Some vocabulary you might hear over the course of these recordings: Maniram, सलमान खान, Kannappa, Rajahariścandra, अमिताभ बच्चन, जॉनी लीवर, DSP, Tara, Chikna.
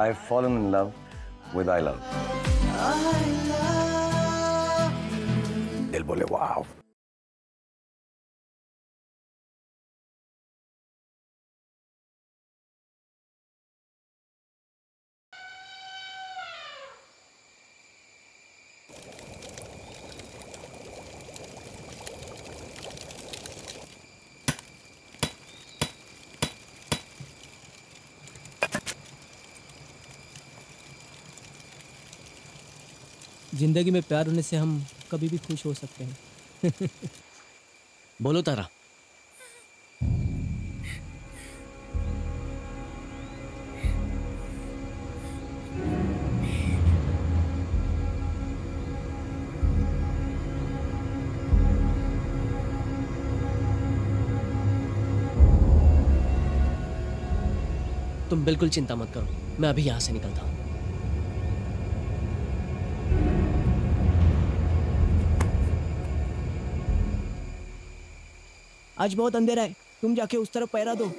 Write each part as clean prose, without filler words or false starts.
I've fallen in love with I Love. I love. Dil bole wow. जिंदगी में प्यार होने से हम कभी भी खुश हो सकते हैं। बोलो तारा। तुम बिल्कुल चिंता मत करो, मैं अभी यहां से निकलता हूं। आज बहुत अंधेरा है, तुम जाके उस तरफ पैरा दो,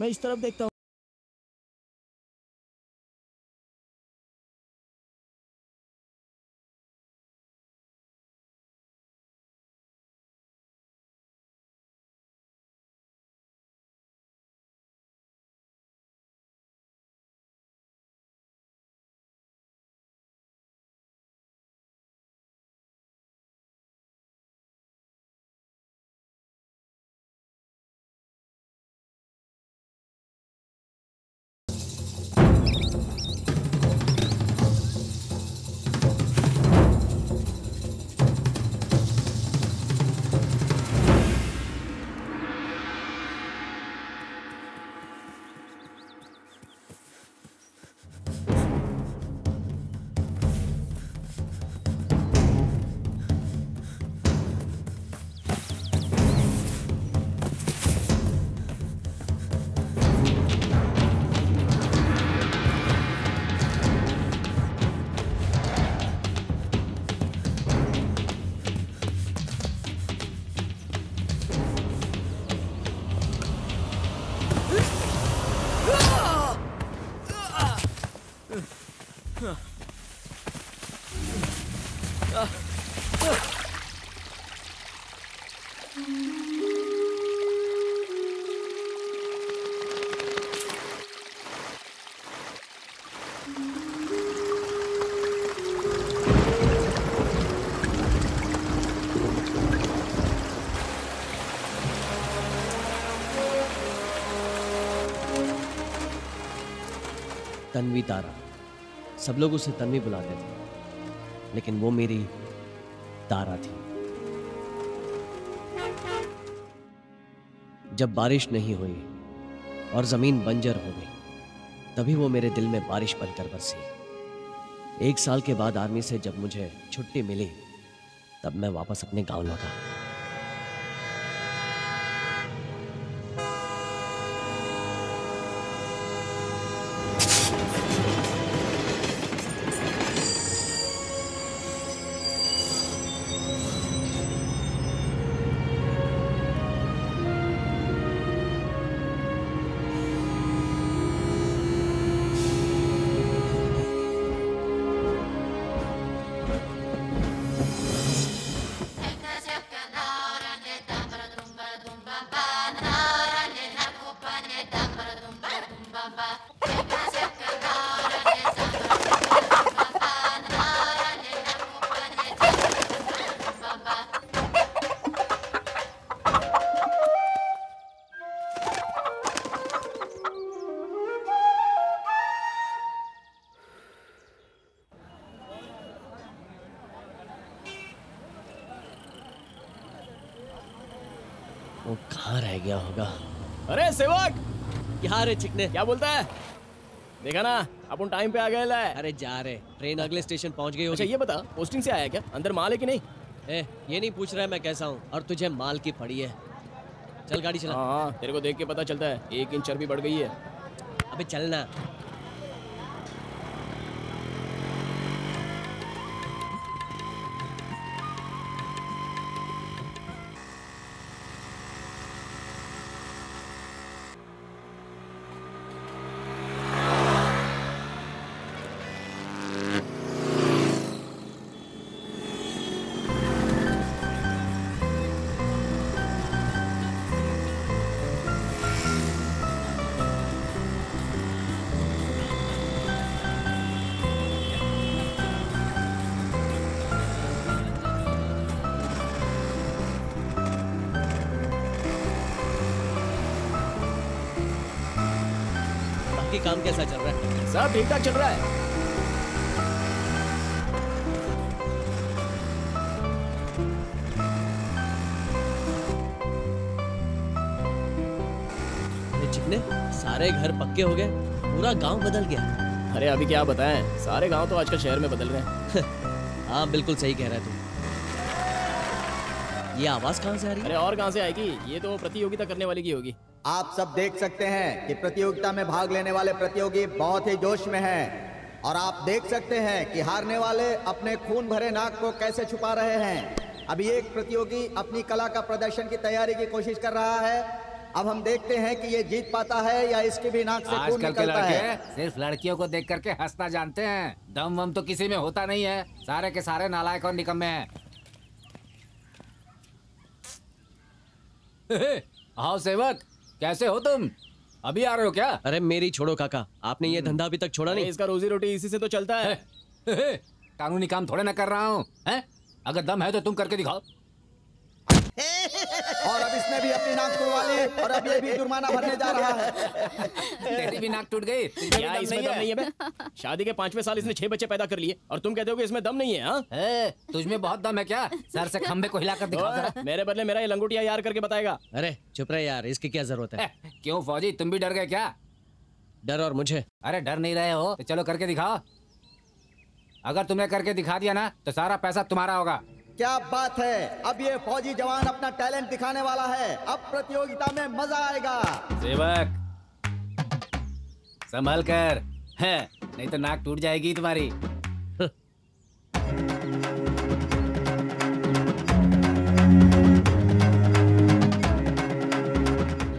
मैं इस तरफ देखता हूँ। तन्वी तारा, सब लोग उसे तन्वी बुलाते थे, लेकिन वो मेरी तारा थी। जब बारिश नहीं हुई और जमीन बंजर हो गई, तभी वो मेरे दिल में बारिश बनकर बरसी। 1 साल के बाद आर्मी से जब मुझे छुट्टी मिली, तब मैं वापस अपने गांव लौटा। अरे चिकने, क्या बोलता है? देखा ना, अपन टाइम पे आ गए। अरे जा रे, ट्रेन अगले स्टेशन पहुंच गई। अच्छा ये बता, पोस्टिंग से आया क्या? अंदर माल है कि नहीं? ए, ये नहीं पूछ रहा है मैं कैसा हूँ और तुझे माल की पड़ी है। चल गाड़ी चला। हाँ, तेरे को देख के पता चलता है 1 इंच चर्बी बढ़ गई है। अबे चलना। काम कैसा चल रहा है? सब ठीक ठाक चल रहा है। चिकने, सारे घर पक्के हो गए, पूरा गांव बदल गया। अरे अभी क्या बताएं, सारे गांव तो आजकल शहर में बदल रहे हैं। हाँ बिल्कुल सही कह रहे तू। ये आवाज कहाँ से आ रही है? अरे और कहाँ से आएगी, ये तो प्रतियोगिता करने वाले की होगी। आप सब देख सकते हैं कि प्रतियोगिता में भाग लेने वाले प्रतियोगी बहुत ही जोश में हैं और आप देख सकते हैं कि हारने वाले अपने खून भरे नाक को कैसे छुपा रहे हैं। अभी एक प्रतियोगी अपनी कला का प्रदर्शन की तैयारी की कोशिश कर रहा है। अब हम देखते हैं कि ये जीत पाता है या इसके भी नाक से खून निकलता है। सिर्फ लड़कियों को देख करके हंसना जानते हैं, दम वम तो किसी में होता नहीं है। सारे के सारे नालायक और निकम्मे हैं। आओ सेवक, कैसे हो तुम? अभी आ रहे हो क्या? अरे मेरी छोड़ो काका, आपने ये धंधा अभी तक छोड़ा नहीं। इसका रोजी रोटी इसी से तो चलता है। कानूनी काम थोड़े ना कर रहा हूँ, अगर दम है तो तुम करके दिखाओ। और अब इसने भी अपनी नाक तोड़वा ली और अब ये भी जुर्माना भरने जा रहा है। तेरी भी नाक टूट गई। क्या इसमें दम नहीं है? शादी के 5वें साल इसने 6 बच्चे पैदा कर लिए और तुम कहते हो कि इसमें दम नहीं है? हाँ, तुझमें बहुत दम है क्या? सर से खंबे को हिलाकर दिखाओ। मेरे बदले मेरा ये लंगोटिया यार करके बताएगा। अरे चुप रहे यार, इसकी क्या जरूरत है? क्यों फौजी, तुम भी डर गए क्या? डर और मुझे? अरे डर नहीं रहे हो तो चलो करके दिखाओ। अगर तुमने करके दिखा दिया ना तो सारा पैसा तुम्हारा होगा। क्या बात है, अब ये फौजी जवान अपना टैलेंट दिखाने वाला है। अब प्रतियोगिता में मजा आएगा। सेवक संभाल कर, है नहीं तो नाक टूट जाएगी तुम्हारी।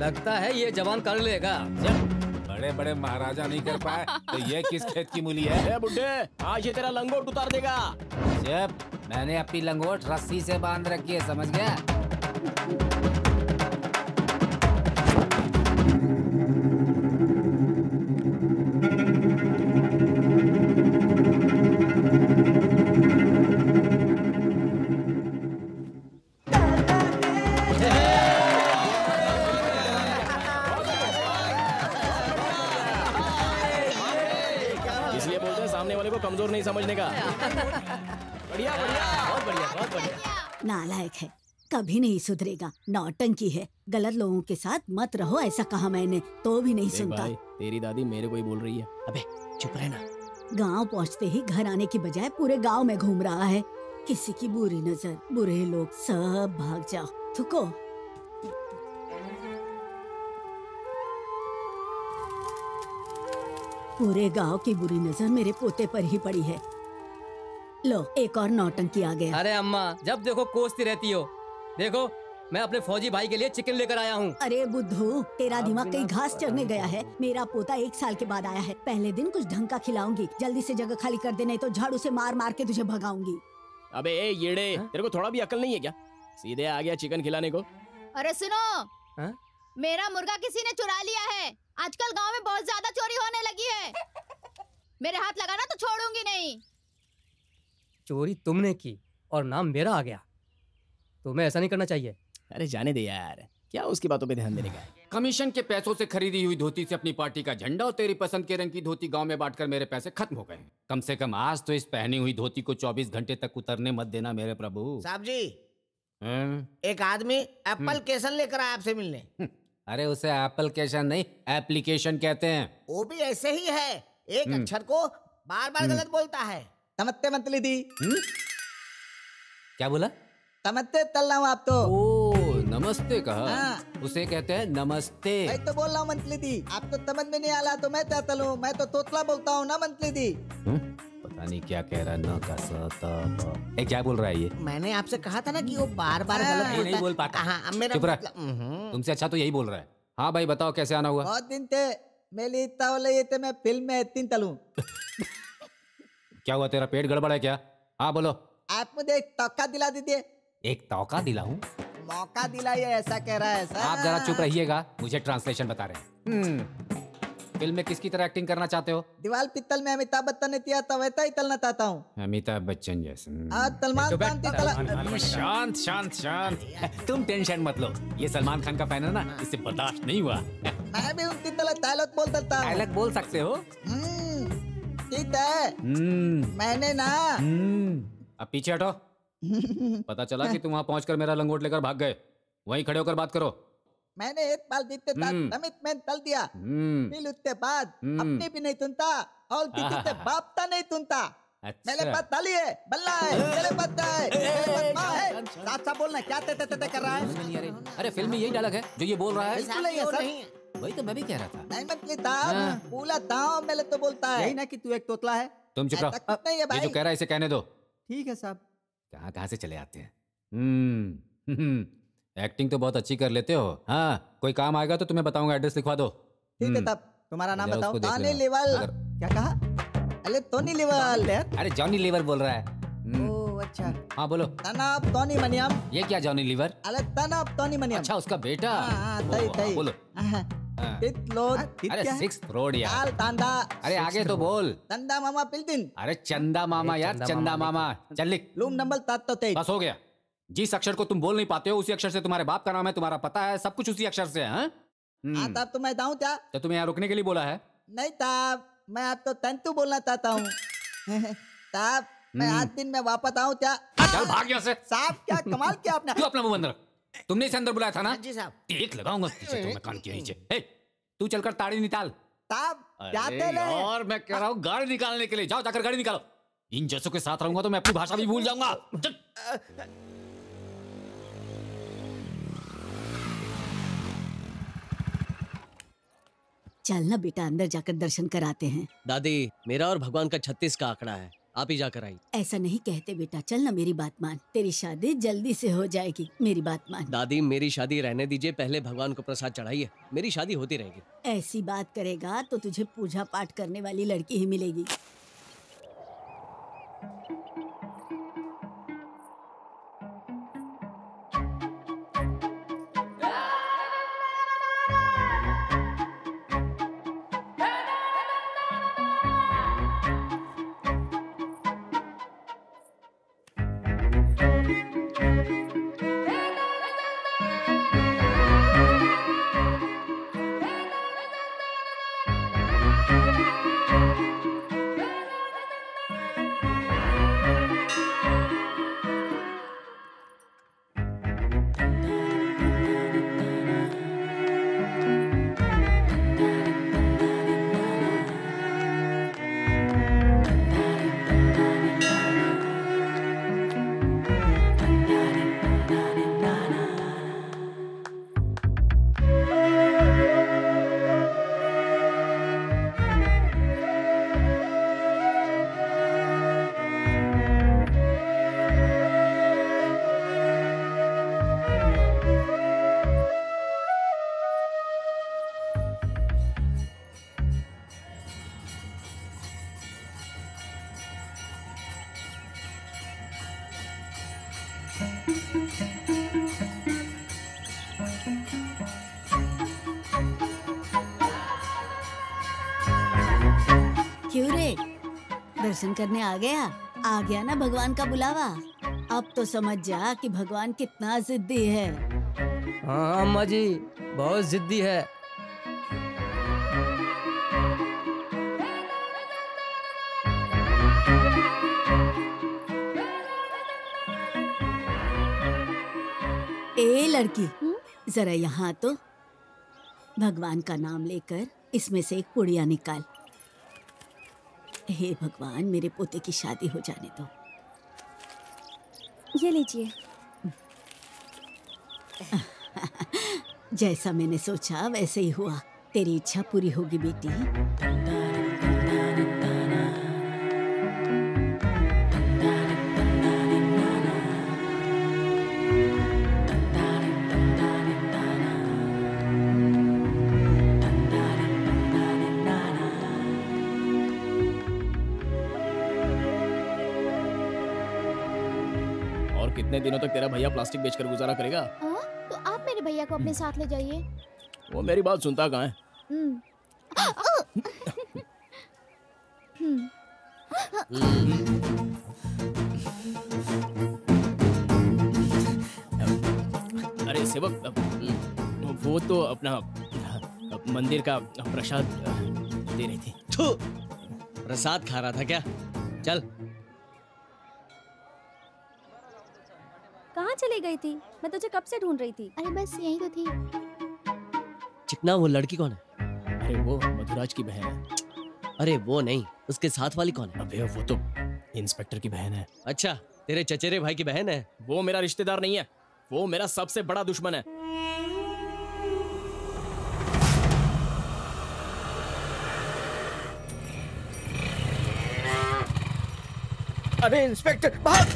लगता है ये जवान कर लेगा। बड़े बड़े महाराजा नहीं कर पाए तो ये किस खेत की मूली है? बुड्ढे, आज ये तेरा लंगोट उतार देगा। जब मैंने अपनी लंगोट रस्सी से बांध रखी है, समझ गया? इसलिए बोलते हैं सामने वाले को कमजोर नहीं समझने का। बढ़िया बढ़िया, बहुत बढ़िया, बहुत बढ़िया। नालायक है, कभी नहीं सुधरेगा, नौटंकी है। गलत लोगों के साथ मत रहो, ऐसा कहा मैंने तो भी नहीं सुनता। तेरी दादी मेरे को ही बोल रही है। अबे चुप रहना। गांव पहुंचते ही घर आने की बजाय पूरे गांव में घूम रहा है। किसी की बुरी नजर, बुरे लोग, सब भाग जाओ। थुको पूरे गांव की बुरी नजर मेरे पोते पर ही पड़ी है। लो एक और नौटंकी आ गया। अरे अम्मा, जब देखो कोसती रहती हो। देखो मैं अपने फौजी भाई के लिए चिकन लेकर आया हूँ। अरे बुद्धू, तेरा दिमाग कहीं घास चरने गया है। मेरा पोता 1 साल के बाद आया है, पहले दिन कुछ ढंग का खिलाऊंगी। जल्दी से जगह खाली कर दे, नहीं तो झाड़ू से मार मार के तुझे भगाऊंगी। अबे ए येड़े, तेरे को थोड़ा भी अकल नहीं है क्या? सीधे आ गया चिकन खिलाने को। अरे सुनो, मेरा मुर्गा किसी ने चुरा लिया है। आजकल गांव में बहुत ज्यादा चोरी होने लगी है। मेरे हाथ लगाना तो छोड़ूंगी नहीं। चोरी तुमने की और नाम मेरा आ गया, तुम्हें ऐसा नहीं करना चाहिए। अरे जाने दे यार, क्या उसकी बातों पे ध्यान देने का? कमीशन के पैसों से खरीदी हुई धोती से अपनी पार्टी का झंडा और तेरी पसंद के रंग की धोती गांव में बांटकर मेरे पैसे खत्म हो गए। कम से कम आज तो इस पहनी हुई धोती को 24 घंटे तक उतरने मत देना मेरे प्रभु। साहब जी, एक आदमी एप्लीकेशन लेकर आया आपसे मिलने। अरे उसे एप्लीकेशन नहीं, एप्लीकेशन कहते हैं। वो भी ऐसे ही है, एक अक्षर को बार बार गलत बोलता है। तमत्ते मतली दी। क्या बोला? तमत्ते तल रहा हूँ आप तो। ओ नमस्ते कहा। हाँ। उसे कहते हैं नमस्ते। मैं तो बोल रहा हूँ मंतली दी, आप तो समझ में नहीं आ रहा तो मैं क्या तलूं? मैं तो तोतला बोलता हूँ ना मंतली दी। पता नहीं क्या कह रहा ना का। क्या बोल रहा है ये? मैंने आपसे कहा था ना कि वो बार बार गलत नहीं बोल पाता। हाँ, मेरा तुमसे अच्छा तो यही बोल रहा है। हाँ भाई बताओ, कैसे आना हुआ? बहुत दिन थे मेरी तो मैं फिल्म में तीन तलूं। क्या हुआ, तेरा पेट गड़बड़ है क्या? हाँ बोलो। आप मुझे एक तौका दिला दीजिए। एक तौका दिलाऊं? मौका दिलाइए, ऐसा कह रहा है सर। आप जरा चुप रहिएगा, मुझे ट्रांसलेशन बता रहे हैं। फिल्म में किसकी तरह एक्टिंग करना चाहते हो? दीवाल पित्तल में अमिताभ बच्चन ने किया था वैसा ही तलना चाहता हूँ। अमिताभ बच्चन जैसे। आज शांत शांत शांत, तुम टेंशन मत लो, ये सलमान खान का फैन है ना, इससे बर्दाश्त नहीं हुआ। मैं भी उनकी तरह डायलॉग बोल सकता हूँ। डायलॉग बोल सकते हो, ठीक है। मैंने ना, अब पीछे हटो। पता चला कि तुम वहाँ पहुँच कर मेरा लंगोट लेकर भाग गए, वहीं खड़े होकर बात करो। मैंने एक बाल जीतते तक समित में तल दिया, फिर उसके बाद अपने भी नहीं सुनता और किसी से बापता नहीं सुनता। अच्छा। मेरे पास ताली है, बल्ला है, मेरे पास है, मेरे पास माँ है। साथ साथ बोलना, क्या तेते तेते कर रहा है? अरे फिल्म में यही डायलॉग है जो ये बोल रहा है। बिल्कुल नहीं है सर, वही तो मैं भी कह रहा था। नहीं मतलब पूरा दाँव मेरे तो बोलता है यही ना कि तू एक तोतला है। तुम चुप रहो, नहीं है भाई जो कह रहा है इसे कहने दो। ठीक है साहब, कहाँ से चले आते हैं। एक्टिंग तो बहुत अच्छी कर लेते हो। हाँ, कोई काम आएगा तो तुम्हें बताऊंगा, एड्रेस लिखवा दो। ठीक है, तब तुम्हारा नाम बताओ। टॉनी लेवल। क्या कहा? अरे टॉनी लेवल। अरे जॉनी लीवर बोल रहा है। ओह अच्छा, हाँ बोलो। तनाब टॉनी मनियम। ये क्या जॉनी लीवर? अरे तनाब टॉनी मनियम। अच्छा उसका बेटा, बोलो। अरे 6 रोड यार। अरे आगे तो बोल। चंदा मामा बिल्डिंग। अरे चंदा मामा यार, चंदा मामा। चल लिख। Room number 723। बस हो गया। जिस अक्षर को तुम बोल नहीं पाते हो उसी अक्षर से तुम्हारे बाप का नाम है, तुम्हारा पता है, सब कुछ उसी अक्षर से है। आता तो मैं दाऊं क्या? तो तुम्हें यहाँ रुकने के लिए बोला है? नहीं ताब, मैं आपको तंतु बोलना चाहता हूँ। ताब, मैं आज दिन में वापस आऊँ क्या? चल भाग यहाँ से। साहब क्या कमाल किया आपने। तू अपना मुंह बंद रख, तुमने इसे अंदर बुलाया था ना? जी साहब। एक लगाऊंगा कान के नीचे। तू चलकर ताड़ी निकाल। और मैं कह रहा हूँ गाड़ी निकालने के लिए जाओ, जाकर गाड़ी निकालो। इन जैसों के साथ रहूंगा तो मैं अपनी भाषा भी भूल जाऊंगा। चलना बेटा, अंदर जाकर दर्शन कराते हैं। दादी, मेरा और भगवान का 36 का आंकड़ा है, आप ही जाकर आई। ऐसा नहीं कहते बेटा, चलना, मेरी बात मान, तेरी शादी जल्दी से हो जाएगी, मेरी बात मान। दादी, मेरी शादी रहने दीजिए, पहले भगवान को प्रसाद चढ़ाइए, मेरी शादी होती रहेगी। ऐसी बात करेगा तो तुझे पूजा पाठ करने वाली लड़की ही मिलेगी। दर्शन करने आ गया? आ गया ना भगवान का बुलावा? अब तो समझ जा कि भगवान कितना जिद्दी है। हाँ अम्मा जी, बहुत जिद्दी है। ए लड़की, जरा यहाँ तो भगवान का नाम लेकर इसमें से एक पुड़िया निकाल। हे भगवान, मेरे पोते की शादी हो जाने दो। ये लीजिए। जैसा मैंने सोचा वैसे ही हुआ, तेरी इच्छा पूरी होगी बेटी। कितने दिनों तक तेरा भैया प्लास्टिक बेचकर गुजारा करेगा? तो आप मेरे भैया को अपने साथ ले जाइए। वो मेरी बात सुनता कहाँ है? अरे सेवक, वो तो अपना मंदिर का प्रसाद दे रही थी। प्रसाद खा रहा था क्या? चल। कहाँ चली गई थी? मैं तुझे कब से ढूंढ रही थी। अरे बस यही तो थी। चिकना, वो लड़की कौन है? अरे वो मधुराज की बहन है। अरे वो नहीं, उसके साथ वाली कौन है? अबे वो तो इंस्पेक्टर की बहन है। अच्छा, तेरे चचेरे भाई की बहन है। वो मेरा रिश्तेदार नहीं है, वो मेरा सबसे बड़ा दुश्मन है। अरे इंस्पेक्टर भाग!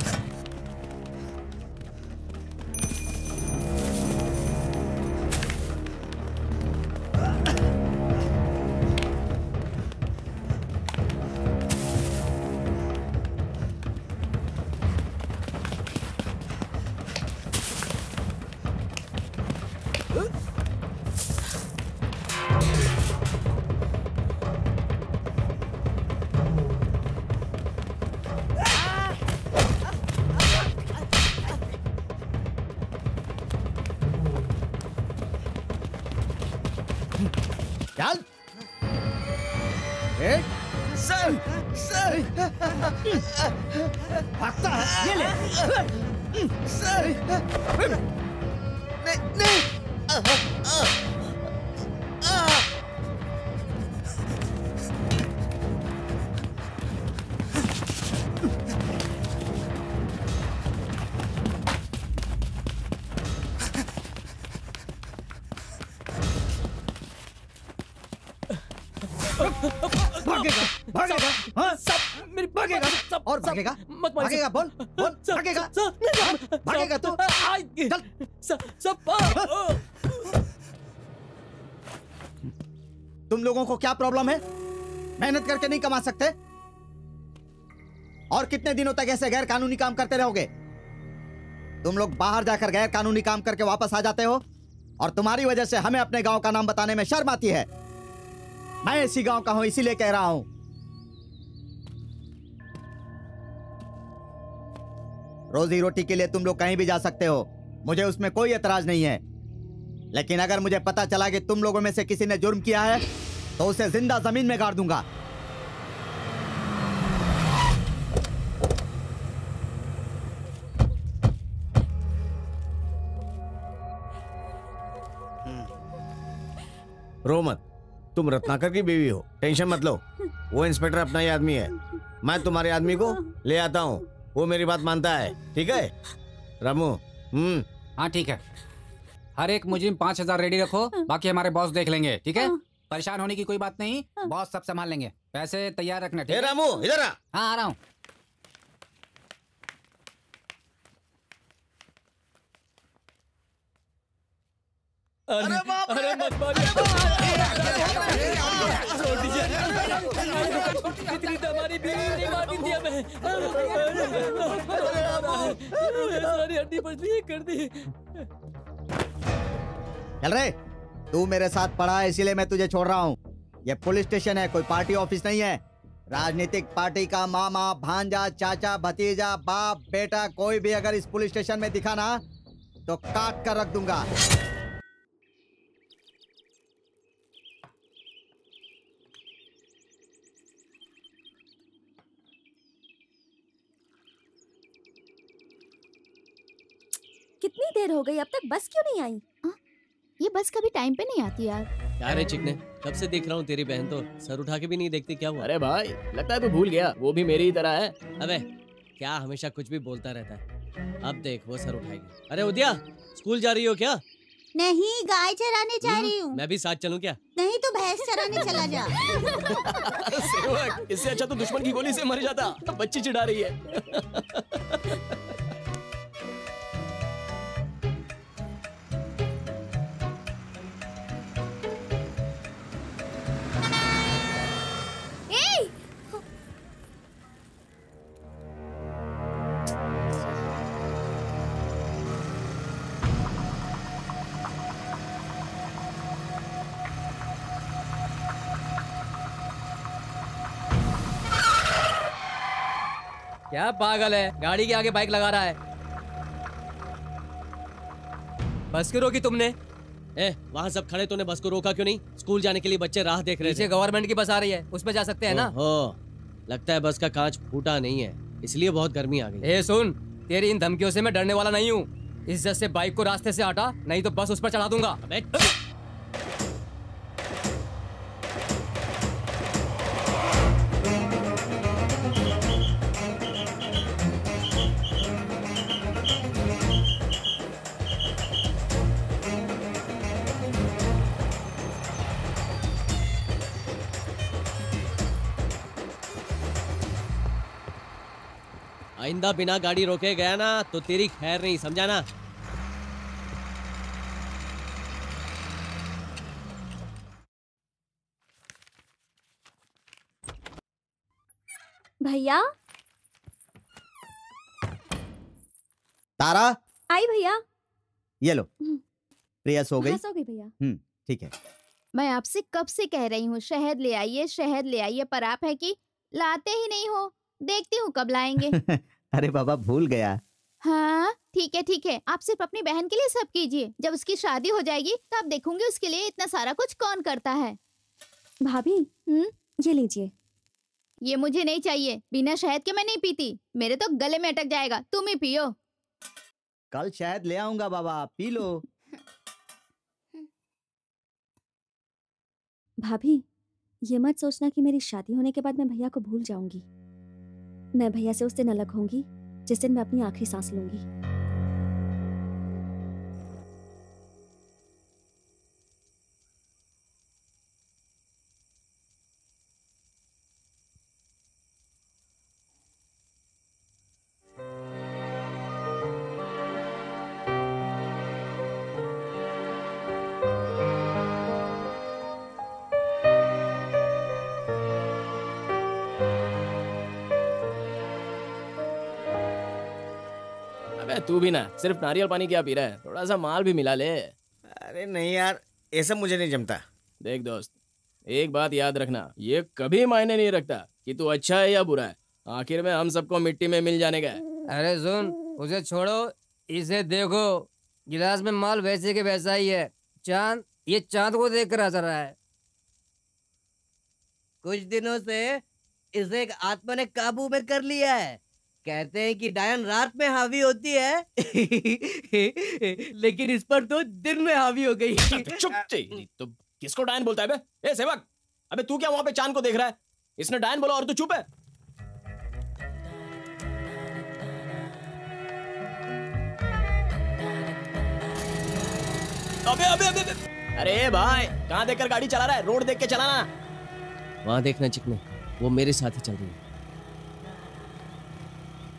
भागेगा बोल, बोल भागेगा, भागेगा तू, चल सब। तुम लोगों को क्या प्रॉब्लम है? मेहनत करके नहीं कमा सकते? और कितने दिनों तक ऐसे गैर कानूनी काम करते रहोगे? तुम लोग बाहर जाकर गैर कानूनी काम करके वापस आ जाते हो और तुम्हारी वजह से हमें अपने गांव का नाम बताने में शर्म आती है। मैं इसी गांव का हूं, इसीलिए कह रहा हूं। रोजी रोटी के लिए तुम लोग कहीं भी जा सकते हो, मुझे उसमें कोई एतराज नहीं है, लेकिन अगर मुझे पता चला कि तुम लोगों में से किसी ने जुर्म किया है तो उसे जिंदा जमीन में गाड़ दूंगा। रो मत, तुम रत्नाकर की बीवी हो, टेंशन मत लो। वो इंस्पेक्टर अपना ही आदमी है, मैं तुम्हारे आदमी को ले आता हूँ, वो मेरी बात मानता है, ठीक है रामू? हाँ ठीक है। हर एक मुजिम 5000 रेडी रखो, बाकी हमारे बॉस देख लेंगे, ठीक है? परेशान होने की कोई बात नहीं, बॉस सब संभाल लेंगे, पैसे तैयार रखना, ठीक है? रामू इधर आ। हाँ आ रहा हूँ। चल रे, तू मेरे साथ पढ़ा है इसीलिए मैं तुझे छोड़ रहा हूँ। ये पुलिस स्टेशन है, कोई पार्टी ऑफिस नहीं है। राजनीतिक पार्टी का मामा, भांजा, चाचा, भतीजा, बाप, बेटा कोई भी अगर इस पुलिस स्टेशन में दिखा ना तो काट कर रख दूंगा। कितनी देर हो गई, अब तक बस क्यों नहीं आई? ये बस कभी टाइम पे नहीं आती यार। क्या रे चिकने, कब से देख रहा हूँ तेरी बहन तो सर उठा के भी नहीं देखती, क्या हुआ? अरे भाई लगता है तू भूल गया, वो भी मेरी ही तरह है। अबे क्या हमेशा कुछ भी बोलता रहता है, अब देख वो सर उठाएगी। अरे उदिया, स्कूल जा रही हो क्या? नहीं, गाय चराने जा रही हूँ। मैं भी साथ चलूँ क्या? नहीं, तो भैंस चराने चला जा। सेवक, इससे अच्छा तो दुश्मन की गोली से मर जाता, बच्ची चिढ़ा रही है। क्या पागल है, गाड़ी के आगे बाइक लगा रहा है। बस क्यों रोकी तुमने? वहाँ सब खड़े, तूने बस को रोका क्यों नहीं? स्कूल जाने के लिए बच्चे राह देख रहे थे। गवर्नमेंट की बस आ रही है, उसमें जा सकते हैं ना? हो, लगता है बस का कांच फूटा नहीं है, इसलिए बहुत गर्मी आ गई। सुन, तेरी इन धमकियों से मैं डरने वाला नहीं हूँ। इज्जत से बाइक को रास्ते से हटा, नहीं तो बस उस पर चढ़ा दूंगा। आइंदा बिना गाड़ी रोके गया ना तो तेरी खैर नहीं, समझा ना? भैया। तारा आई भैया, ये लो। प्रिया सो गई? सो गई भैया। ठीक है। मैं आपसे कब से कह रही हूँ शहद ले आइए, शहद ले आइए, पर आप है कि लाते ही नहीं हो। देखती हूँ कब लाएंगे। अरे बाबा भूल गया। हाँ ठीक है ठीक है, आप सिर्फ अपनी बहन के लिए सब कीजिए, जब उसकी शादी हो जाएगी तब देखूंगी उसके लिए इतना सारा कुछ कौन करता है। भाभी ये लीजिए। ये मुझे नहीं चाहिए, बिना शहद के मैं नहीं पीती, मेरे तो गले में अटक जाएगा। तुम ही पियो। कल शहद ले आऊंगा बाबा, पी लो। भाभी ये मत सोचना कि मेरी शादी होने के बाद मैं भैया को भूल जाऊंगी। मैं भैया से उस दिन अलग होंगी जिस दिन मैं अपनी आखिरी सांस लूंगी। तू भी ना सिर्फ नारियल पानी क्या पी रहा है, थोड़ा सा माल भी मिला ले। अरे नहीं यार, ये सब मुझे नहीं जमता। देख दोस्त, एक बात याद रखना, ये कभी मायने नहीं रखता कि तू अच्छा है या बुरा है, आखिर में हम सबको मिट्टी में मिल जाने का है। अरे सुन, उसे छोड़ो, इसे देखो, गिलास में माल वैसे के वैसा ही है। चांद, ये चांद को देख कर हंस रहा है। कुछ दिनों से इसे एक आत्मा ने काबू में कर लिया है। कहते हैं कि डायन रात में हावी होती है लेकिन इस पर तो दिन में हावी हो गई। चुप नहीं तो किसको डायन बोलता है बे? ए सेवक, अबे तू क्या वहां पे चांद को देख रहा है? इसने डायन बोला और तू चुप है। अबे अबे अबे, अबे। अरे भाई कहाँ देखकर गाड़ी चला रहा है? रोड देख के चलाना। वहां देखना चिकने, वो मेरे साथ ही चल रही है।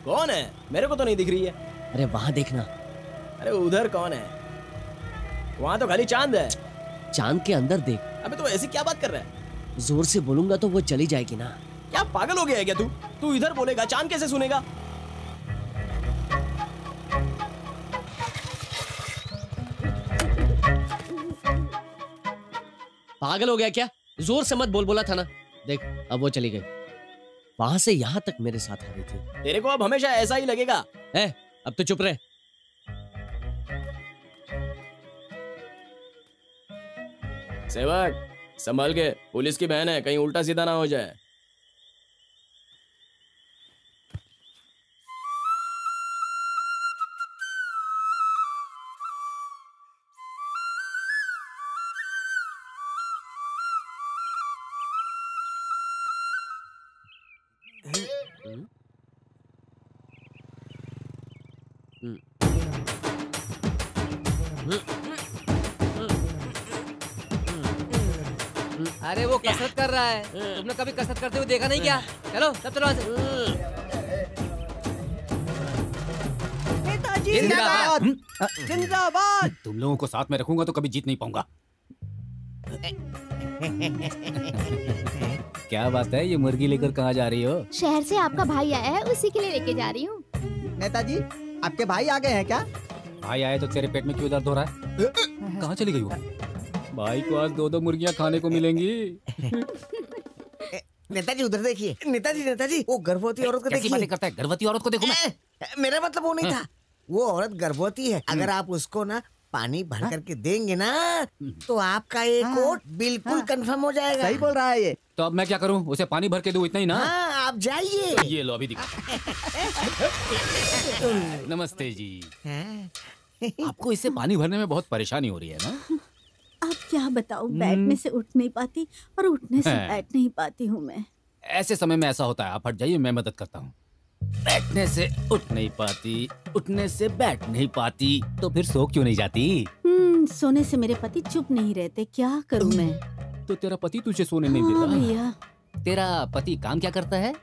कौन है? मेरे को तो नहीं दिख रही है। अरे वहां देखना। अरे उधर कौन है? वहां तो खाली चांद है। चांद के अंदर देख। अबे तो ऐसी क्या बात कर रहा है? जोर से बोलूंगा तो वो चली जाएगी ना। क्या पागल हो गया है क्या तू? तू इधर बोलेगा, चांद कैसे सुनेगा? पागल हो गया क्या? जोर से मत बोल, बोला था ना। देख अब वो चली गई, वहां से यहाँ तक मेरे साथ आ रही थी। तेरे को अब हमेशा ऐसा ही लगेगा। अब तो चुप रहे। सेवक संभाल के, पुलिस की बहन है, कहीं उल्टा सीधा ना हो जाए। अरे वो कसरत कर रहा है, तुमने कभी कसरत करते हुए देखा नहीं क्या? चलो सब चलो। जिंदाबाद जिंदाबाद। तुम लोगों को साथ में रखूंगा तो कभी जीत नहीं पाऊंगा। क्या बात है, ये मुर्गी लेकर कहाँ जा रही हो? शहर से आपका भाई आया है, उसी के लिए लेके जा रही हूँ। नेताजी आपके भाई आ गए हैं क्या? भाई आया तो तेरे पेट में क्यों दर्द हो रहा है? कहाँ चली गई वो? भाई को आज दो दो मुर्गियाँ खाने को मिलेंगी। नेताजी उधर देखिए। नेताजी नेताजी वो गर्भवती औरत को देखिए। कैसी बातें करता है, गर्भवती औरत को देखो। मेरा मतलब वो नहीं था, वो औरत गर्भवती है। अगर आप उसको ना पानी भर करके देंगे ना तो आपका एक वोट बिल्कुल कंफर्म हो जाएगा। सही बोल रहा है ये। तो अब मैं क्या करूं, उसे पानी भर के दूं इतना ही ना? हाँ, आप जाइए। तो ये लो अभी दिखा। नमस्ते जी। आपको इससे पानी भरने में बहुत परेशानी हो रही है ना? आप क्या बताओ, बैठने से उठ नहीं पाती और उठने से बैठ नहीं पाती हूँ मैं। ऐसे समय में ऐसा होता है, आप हट जाइए, मैं मदद करता हूँ। बैठने से उठ नहीं पाती, उठने से बैठ नहीं पाती, तो फिर सो क्यों नहीं जाती? सोने से मेरे पति चुप नहीं रहते, क्या करूं मैं? तो तेरा पति तुझे सोने नहीं देता? हाँ भैया। तेरा पति काम क्या करता है?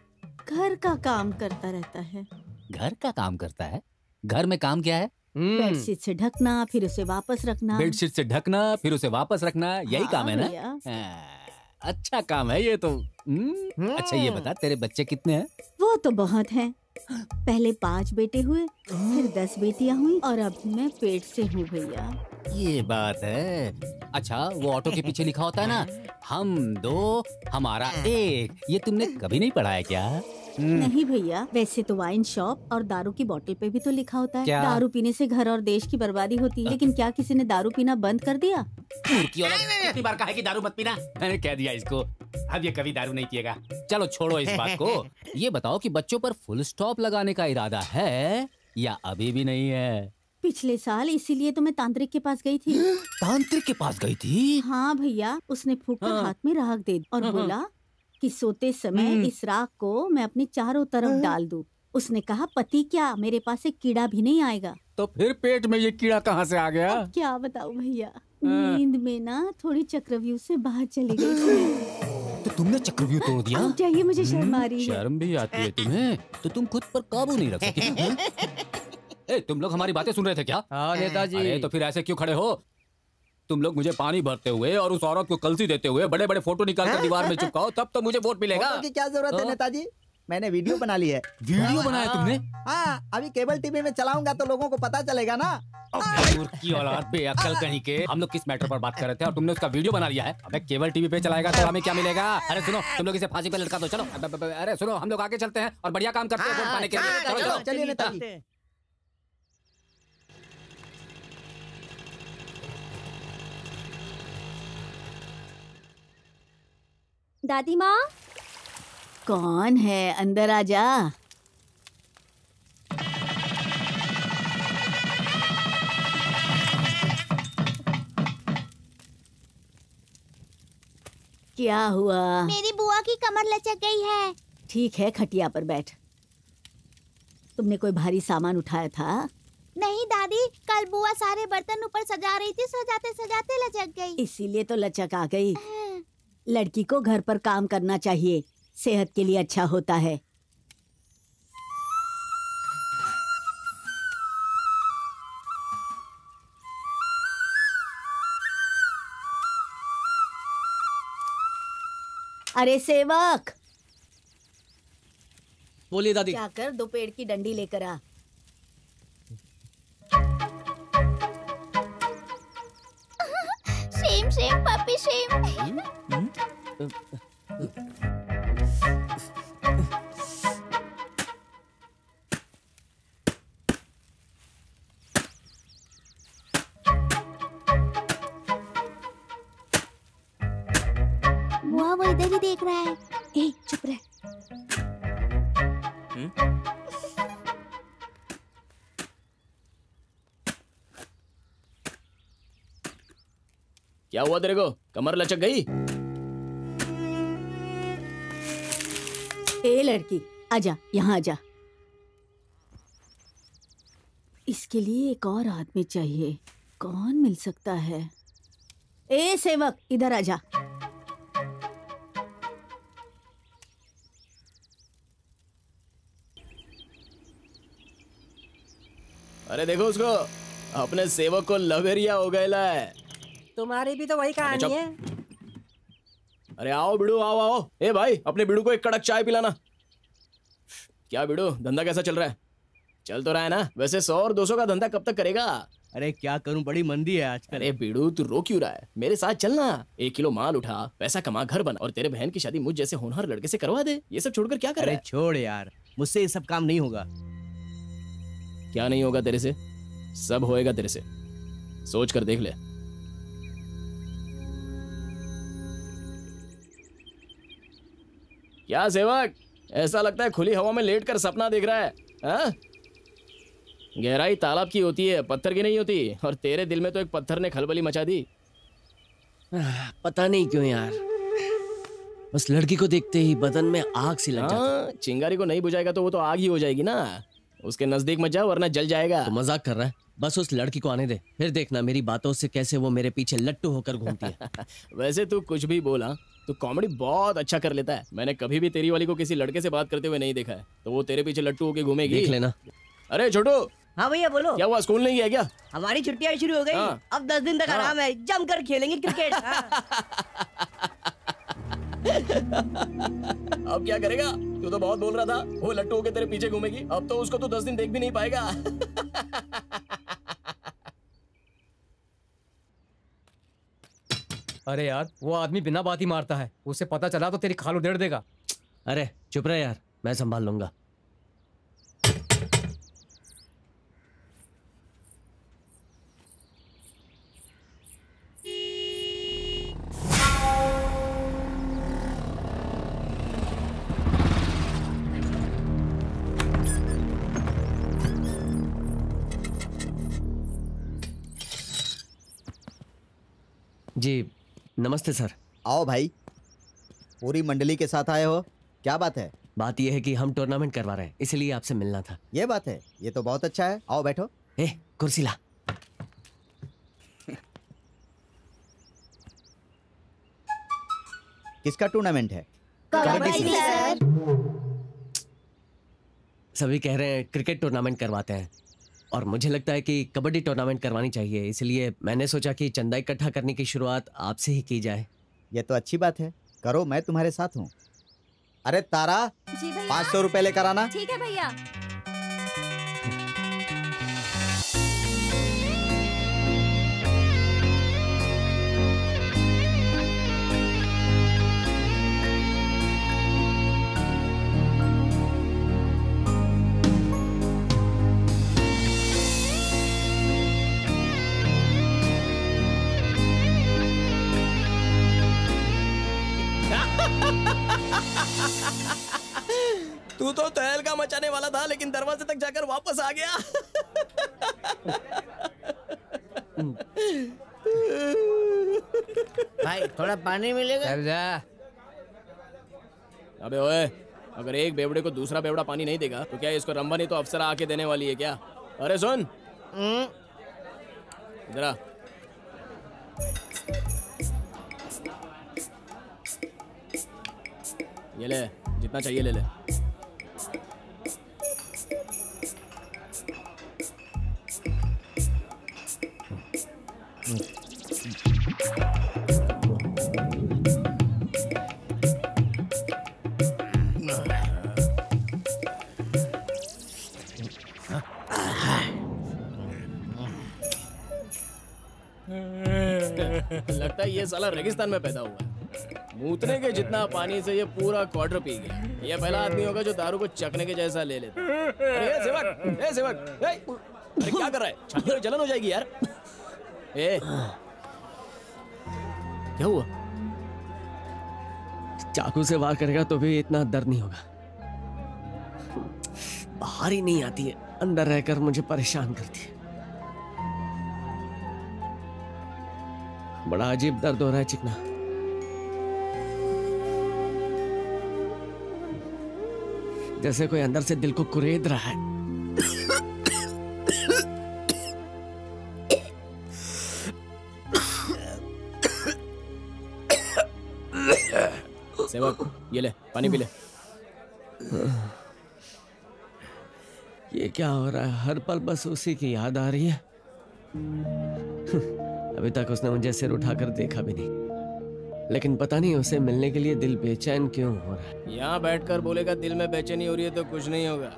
घर का काम करता रहता है। घर का काम करता है? घर में काम क्या है? बेडशीट से ढकना फिर उसे वापस रखना। बेडशीट से ढकना फिर उसे वापस रखना, यही काम है ना? अच्छा काम है ये तो। अच्छा ये बता, तेरे बच्चे कितने हैं? वो तो बहुत हैं। पहले 5 बेटे हुए, फिर 10 बेटियां हुई और अब मैं पेट से हूँ भैया। ये बात है। अच्छा वो ऑटो के पीछे लिखा होता है ना, हम 2 हमारा 1, ये तुमने कभी नहीं पढ़ा है क्या? नहीं भैया। वैसे तो वाइन शॉप और दारू की बोतल पे भी तो लिखा होता है, दारू पीने से घर और देश की बर्बादी होती है, लेकिन क्या किसी ने दारू पीना बंद कर दिया? कितनी बार कहा है कि दारू मत पीना, मैंने कह दिया इसको, अब ये कभी दारू नहीं पिएगा। चलो छोड़ो इस बात को। ये बताओ कि बच्चों पर फुल स्टॉप लगाने का इरादा है या अभी भी नहीं है? पिछले साल इसीलिए तो मैं तांत्रिक के पास गई थी। तांत्रिक के पास गई थी? हाँ भैया। उसने फूंक कर हाथ में राख दे दी और बोला कि सोते समय इस राख को मैं अपने चारों तरफ डाल दूं। उसने कहा पति क्या, मेरे पास एक कीड़ा भी नहीं आएगा। तो फिर पेट में ये कीड़ा कहाँ से आ गया? अब क्या बताऊं भैया, नींद में ना थोड़ी चक्रव्यूह से बाहर चली गई। तो तुमने चक्रव्यूह तोड़ दिया? अब चाहिए, मुझे शर्म आ रही है। शर्म भी आती है तुम्हें? तो तुम खुद पर काबू नहीं रख सकती। तुम लोग हमारी बातें सुन रहे थे क्या? हाँ नेताजी। तो फिर ऐसे क्यों खड़े हो तुम लोग? मुझे पानी भरते हुए और उस औरत को कलसी देते हुए बड़े बड़े फोटो निकाल कर दीवार में चिपकाओ, तब तो मुझे वोट मिलेगा। फोटो की क्या जरूरत है नेताजी, मैंने वीडियो बना ली है। वीडियो बनाया तुमने? हाँ, अभी केबल टीवी में चलाऊंगा तो लोगों को पता चलेगा ना। की औलाद, बेअक्ल कहीं के। हम लोग किस मैटर पर बात कर रहे थे और तुमने उसका वीडियो बना लिया है? अबे केबल टीवी पे चलाएगा तो हमें क्या मिलेगा? अरे सुनो, तुम लोग इसे फांसी पे लटका दो। चलो अरे सुनो, हम लोग आगे चलते हैं और बढ़िया काम करते हैं वोट पाने के लिए। चलिए। दादी माँ। कौन है? अंदर आ जा। क्या हुआ? मेरी बुआ की कमर लचक गई है। ठीक है, खटिया पर बैठ। तुमने कोई भारी सामान उठाया था? नहीं दादी, कल बुआ सारे बर्तन ऊपर सजा रही थी, सजाते सजाते लचक गई। इसीलिए तो लचक आ गई। लड़की को घर पर काम करना चाहिए, सेहत के लिए अच्छा होता है। अरे सेवक। बोलिए दादी। क्या कर, 2 पेड़ की डंडी लेकर आ। शेम पापी शेम। वाह, वो इधर ही देख रहा है। ए चुप रह। क्या हुआ तेरे को, कमर लचक गई? ए लड़की, आजा, यहाँ आजा। इसके लिए एक और आदमी चाहिए, कौन मिल सकता है? ए सेवक, इधर आजा। अरे देखो उसको, अपने सेवक को लवेरिया हो गया है। तुम्हारी भी तो वही कहानी है। अरे आओ बिड़ू, आओ आओ। ए भाई, अपने बिड़ू को एक कड़क चाय पिलाना। क्या बिड़ू, धंधा कैसा चल रहा है? चल तो रहा है ना, वैसे 100 और 200 का धंधा कब तक करेगा? अरे क्या करूं, बड़ी मंदी है आजकल। अरे बीड़ू तू रो क्यों रहा है, मेरे साथ चलना, 1 किलो माल उठा, पैसा कमा, घर बना और तेरे बहन की शादी मुझ जैसे होनहार लड़के से करवा दे। ये सब छोड़कर क्या कर रहा है? छोड़ यार, मुझसे ये सब काम नहीं होगा। क्या नहीं होगा तेरे से? सब होएगा तेरे से, सोच कर देख ले। क्या सेवक, ऐसा लगता है खुली हवा में लेट कर सपना देख रहा है। हा? गहराई तालाब की होती है, पत्थर की नहीं होती, और तेरे दिल में तो एक पत्थर ने खलबली मचा दी। पता नहीं क्यों यार, बस लड़की को देखते ही बदन में आग सी लग जाती है। चिंगारी को नहीं बुझाएगा तो वो तो आग ही हो जाएगी ना, उसके नजदीक मत जाओ वरना जल जाएगा। तो मजाक कर रहा है, बस उस लड़की को आने दे, फिर देखना मेरी बातों से कैसे वो मेरे पीछे लट्टू होकर घूमती है। वैसे तू कुछ भी बोला, तू कॉमेडी बहुत अच्छा कर लेता है, मैंने कभी भी तेरी वाली को किसी लड़के से बात करते हुए नहीं देखा है, तो वो तेरे पीछे लट्टू होकर घूमेगी, देख लेना। अरे छोटू। हाँ भैया बोलो। क्या हुआ, स्कूल नहीं गया क्या? हमारी छुट्टियां शुरू हो गई। हाँ। अब 10 दिन तक आराम है, जमकर खेलेंगे क्रिकेट। हाँ। अब क्या करेगा? तू तो बहुत बोल रहा था वो लट्टू होके तेरे पीछे घूमेगी, अब तो उसको तो 10 दिन देख भी नहीं पाएगा। अरे यार, वो आदमी बिना बात ही मारता है, उसे पता चला तो तेरी खाल उधेड़ देगा। अरे चुप रहे यार, मैं संभाल लूंगा। जी नमस्ते सर। आओ भाई, पूरी मंडली के साथ आए हो, क्या बात है? बात यह है कि हम टूर्नामेंट करवा रहे हैं, इसलिए आपसे मिलना था। ये बात है, ये तो बहुत अच्छा है, आओ बैठो। ए कुर्सी ला। किसका टूर्नामेंट है? कबड्डी सर। सभी कह रहे हैं क्रिकेट टूर्नामेंट करवाते हैं, और मुझे लगता है कि कबड्डी टूर्नामेंट करवानी चाहिए, इसलिए मैंने सोचा कि चंदा इकट्ठा करने की शुरुआत आपसे ही की जाए। ये तो अच्छी बात है, करो, मैं तुम्हारे साथ हूँ। अरे तारा, 500 रुपए लेकर आना। ठीक है भैया। तू तो तहलका मचाने वाला था, लेकिन दरवाजे तक जाकर वापस आ गया। भाई थोड़ा पानी मिलेगा? अबे ओए, अगर एक बेवड़े को दूसरा बेवड़ा पानी नहीं देगा तो क्या इसको रंभा नहीं तो अफसरा आके देने वाली है क्या? अरे सुन इधर आ। ये ले, जितना चाहिए ले ले। लगता है ये साला रेगिस्तान में पैदा हुआ है, मूतने के जितना पानी से ये पूरा क्वार्टर पी गया। ये पहला आदमी होगा जो दारू को चखने के जैसा ले लेता। अरे सेवक, ए सेवक, अरे क्या कर रहा है, छाती में जलन हो जाएगी यार। ए क्या हुआ? चाकू से वार करेगा तो भी इतना दर्द नहीं होगा। बाहर ही नहीं आती है, अंदर रहकर मुझे परेशान करती है। बड़ा अजीब दर्द हो रहा है चिकना। जैसे कोई अंदर से दिल को कुरेद रहा है। सेवक ये ले, पानी पी ले। ये क्या हो रहा है, हर पल बस उसी की याद आ रही है। अभी तक उसने मुझे सिर उठाकर देखा भी नहीं, लेकिन पता नहीं उसे मिलने के लिए दिल बेचैन क्यों हो रहा है। यहाँ बैठकर बोलेगा दिल में बेचैनी हो रही है तो कुछ नहीं होगा।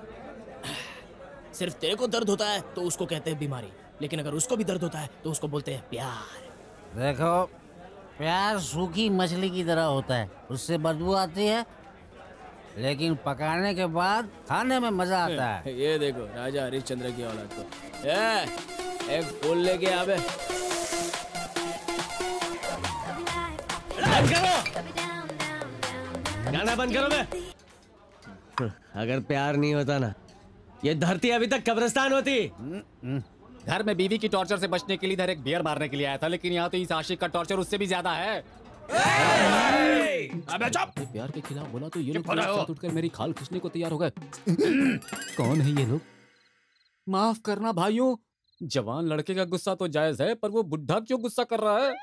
सिर्फ तेरे को दर्द होता है तो उसको कहते हैं बीमारी। लेकिन अगर उसको भी दर्द होता है तो उसको बोलते हैं प्यार। देखो, प्यार सूखी मछली की तरह होता है, उससे बदबू आती है लेकिन पकाने के बाद खाने में मजा आता है। ये देखो राजा हरिश्चंद्र की औलाद को। एक फूल लेके आवे। गाना बंद करो बे। अगर प्यार नहीं होता ना ये धरती अभी तक कब्रिस्तान होती। घर में बीवी की टॉर्चर से बचने के लिए इधर एक बियर मारने के लिए आया था, लेकिन यहाँ तो इस आशिक का टॉर्चर उससे भी ज्यादा है। अबे चुप! प्यार के खिलाफ बोला तो ये लोग साथ उठकर मेरी खाल खींचने को तैयार हो गए। कौन है ये लोग? माफ करना भाइयों, जवान लड़के का गुस्सा तो जायज है, पर वो बुढ़ा क्यों गुस्सा कर रहा है?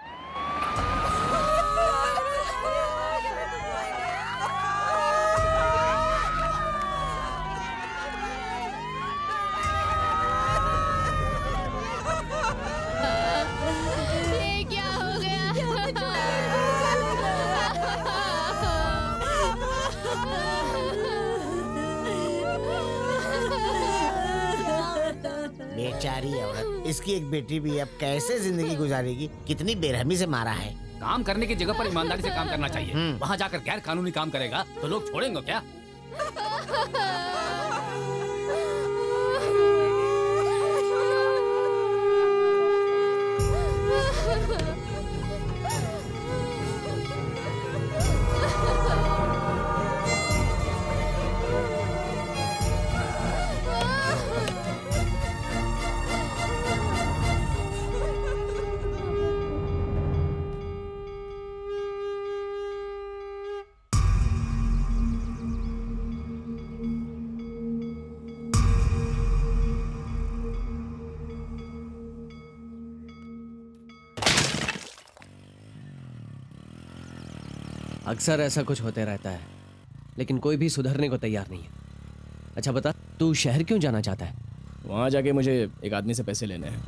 बेचारी औरत, इसकी एक बेटी भी अब कैसे जिंदगी गुजारेगी? कितनी बेरहमी से मारा है। काम करने की जगह पर ईमानदारी से काम करना चाहिए। वहाँ जाकर गैर कानूनी काम करेगा तो लोग छोड़ेंगे क्या? अक्सर ऐसा कुछ होते रहता है, लेकिन कोई भी सुधरने को तैयार नहीं है। अच्छा बता, तू शहर क्यों जाना चाहता है? वहाँ जाके मुझे एक आदमी से पैसे लेने हैं।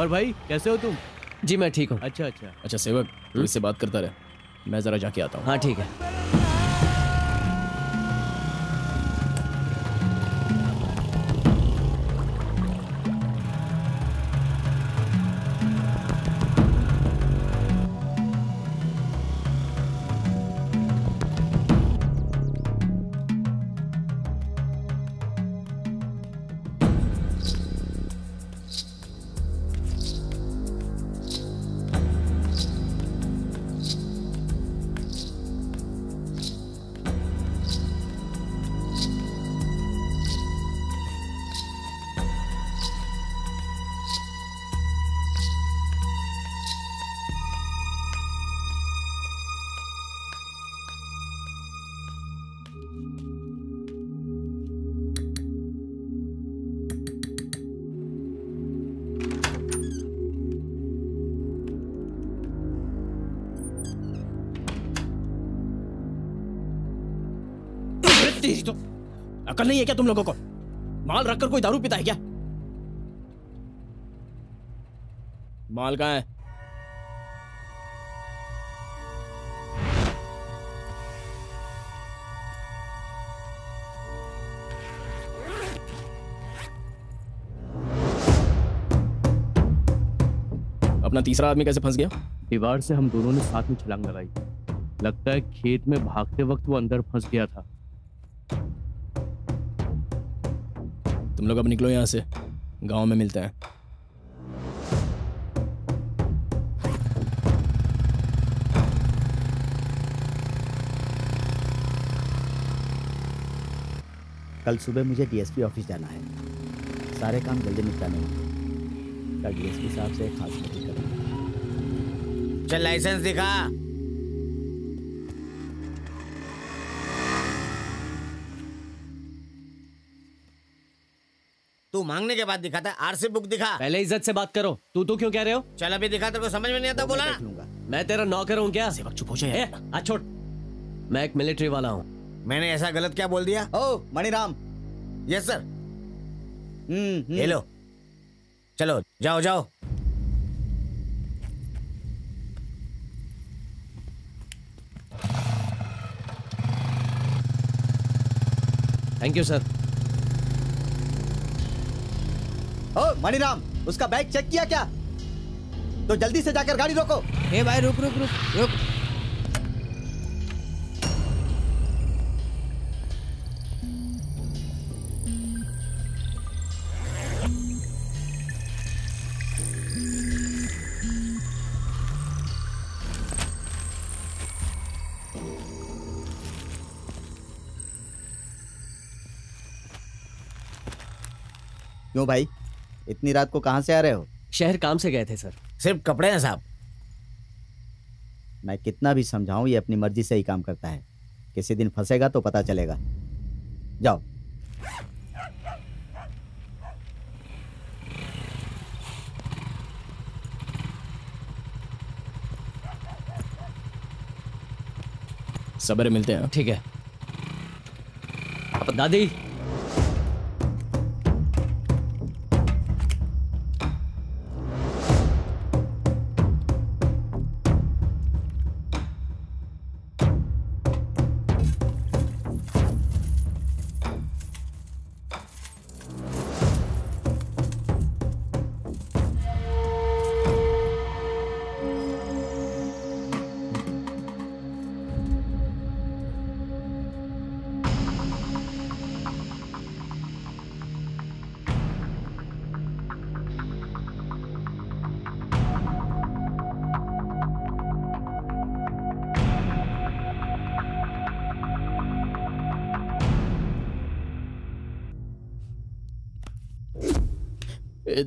और भाई कैसे हो तुम? जी मैं ठीक हूँ। अच्छा अच्छा अच्छा सेवक, तू इससे बात करता रहे, मैं जरा जाके आता हूँ। हाँ ठीक है। अकल नहीं है क्या तुम लोगों को? माल रखकर कोई दारू पीता है क्या? माल कहाँ है? अपना तीसरा आदमी कैसे फंस गया? दीवार से हम दोनों ने साथ में छलांग लगाई। लगता है खेत में भागते वक्त वो अंदर फंस गया था। तुम लोग अब निकलो यहाँ से, गांव में मिलते हैं। कल सुबह मुझे डीएसपी ऑफिस जाना है, सारे काम जल्दी निपटाने हैं। कल डीएसपी साहब से खास मीटिंग करूंगा। चल लाइसेंस दिखा। तू मांगने के बाद दिखाता है, आरसी बुक दिखा। पहले इज्जत से बात करो। तू क्यों कह रहे हो? चल अभी दिखा, तेरे को समझ में नहीं आता बोला। मैं तेरा नौकर हूँ क्या? सेवक चुप हो जाए। आज छोड़, मैं एक मिलिट्री वाला हूँ। मैंने ऐसा गलत क्या बोल दिया? ओ मणिराम। Yes sir. ये लो, चलो जाओ जाओ। Thank you sir. ओ मणिराम, उसका बैग चेक किया क्या? तो जल्दी से जाकर गाड़ी रोको। ए भाई रुक रुक रुक रुक। क्यों भाई, इतनी रात को कहां से आ रहे हो? शहर काम से गए थे सर। सिर्फ कपड़े हैं साहब। मैं कितना भी समझाऊं ये अपनी मर्जी से ही काम करता है, किसी दिन फंसेगा तो पता चलेगा। जाओ। सवेरे मिलते हैं। ठीक है दादी।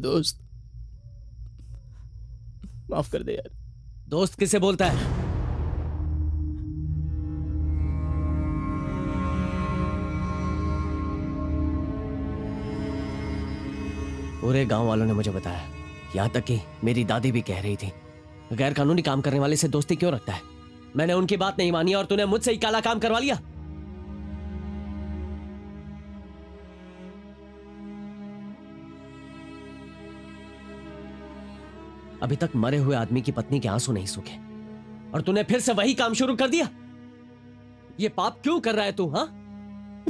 दोस्त माफ कर दे यार। दोस्त किसे बोलता है? पूरे गांव वालों ने मुझे बताया, यहां तक कि मेरी दादी भी कह रही थी गैर कानूनी काम करने वाले से दोस्ती क्यों रखता है। मैंने उनकी बात नहीं मानी और तूने मुझसे ही काला काम करवा लिया। अभी तक मरे हुए आदमी की पत्नी के आंसू नहीं सूखे और तूने फिर से वही काम शुरू कर दिया। ये पाप क्यों कर रहा है तू? हाँ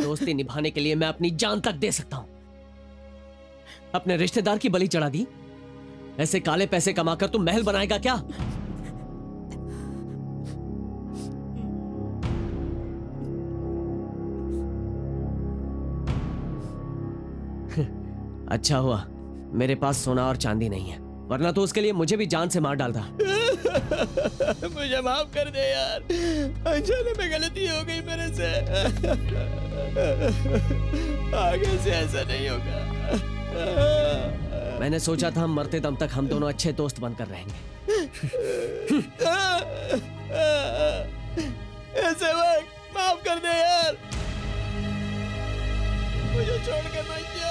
दोस्ती निभाने के लिए मैं अपनी जान तक दे सकता हूं, अपने रिश्तेदार की बलि चढ़ा दी। ऐसे काले पैसे कमाकर तू महल बनाएगा क्या? अच्छा हुआ मेरे पास सोना और चांदी नहीं है, वरना तो उसके लिए मुझे भी जान से मार डालता। मुझे माफ कर दे यार, अनजाने में गलती हो गई मेरे से। आगे से ऐसा नहीं होगा। मैंने सोचा था हम मरते दम तक हम दोनों अच्छे दोस्त बनकर रहेंगे। ऐसे वक्त माफ कर दे यार, मुझे छोड़कर मत जा।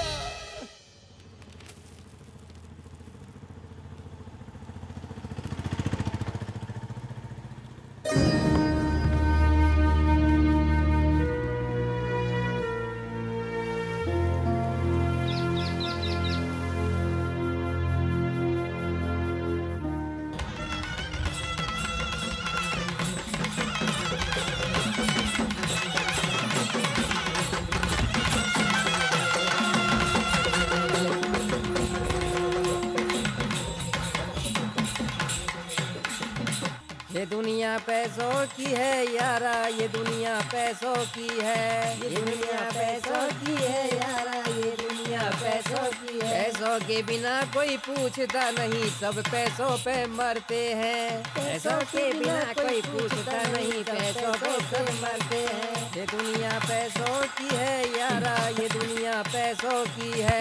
दुनिया पैसों की है यारा, ये दुनिया पैसों की है। ये दुनिया पैसों की है यारा, ये दुनिया पैसों की है। पैसों के बिना कोई पूछता नहीं, सब पैसों पे मरते हैं। पैसों के बिना कोई पूछता नहीं, पैसों पे सब मरते हैं। ये दुनिया पैसों की है यारा, ये दुनिया पैसों की है।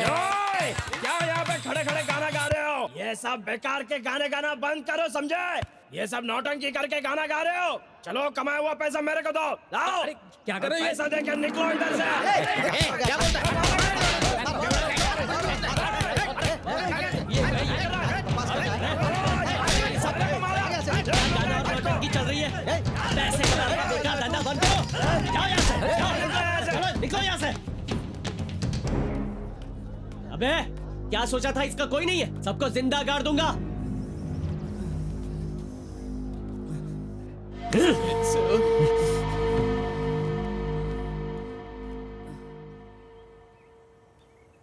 क्या यहाँ पे खड़े खड़े गाना गा रहे हो? ये सब बेकार के गाने गाना बंद करो, समझे? ये सब नौटंकी करके गाना गा रहे हो। चलो कमाया हुआ पैसा मेरे को दो, लाओ। क्या कर रहे हो? पैसा देकर निकलो इधर से। क्या बोलता है? अबे क्या सोचा था इसका कोई नहीं है, सबको जिंदा गाड़ दूंगा।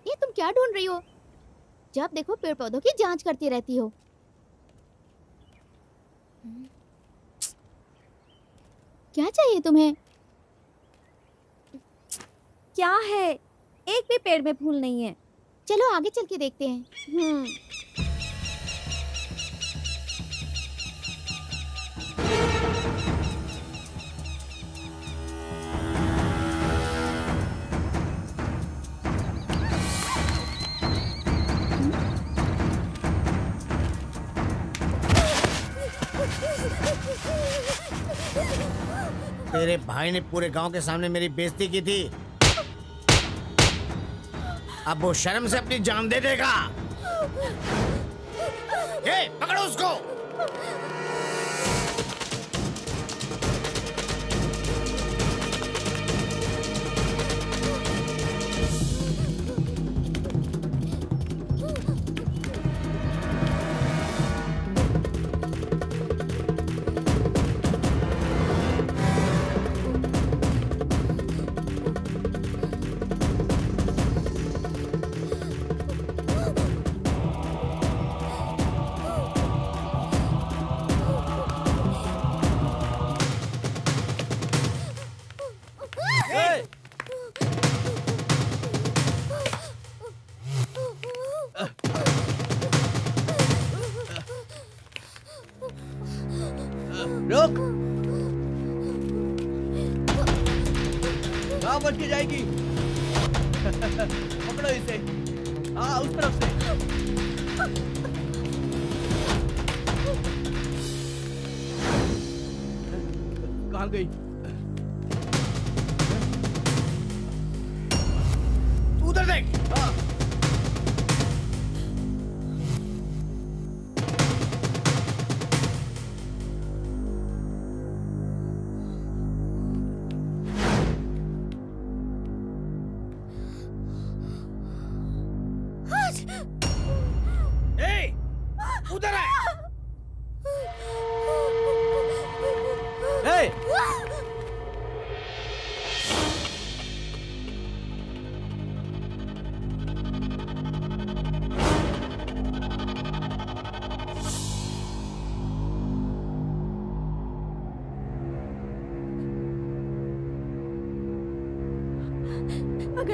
ये तुम क्या ढूंढ रही हो? जब देखो पेड़ पौधों की जांच करती रहती हो। क्या चाहिए तुम्हें? क्या है, एक भी पेड़ में फूल नहीं है। चलो आगे चल के देखते हैं। तेरे भाई ने पूरे गांव के सामने मेरी बेइज्जती की थी, अब वो शर्म से अपनी जान दे देगा। ए, पकड़ो उसको।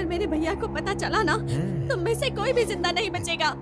मेरे भैया को पता चला ना, तुम में से कोई भी जिंदा नहीं बचेगा।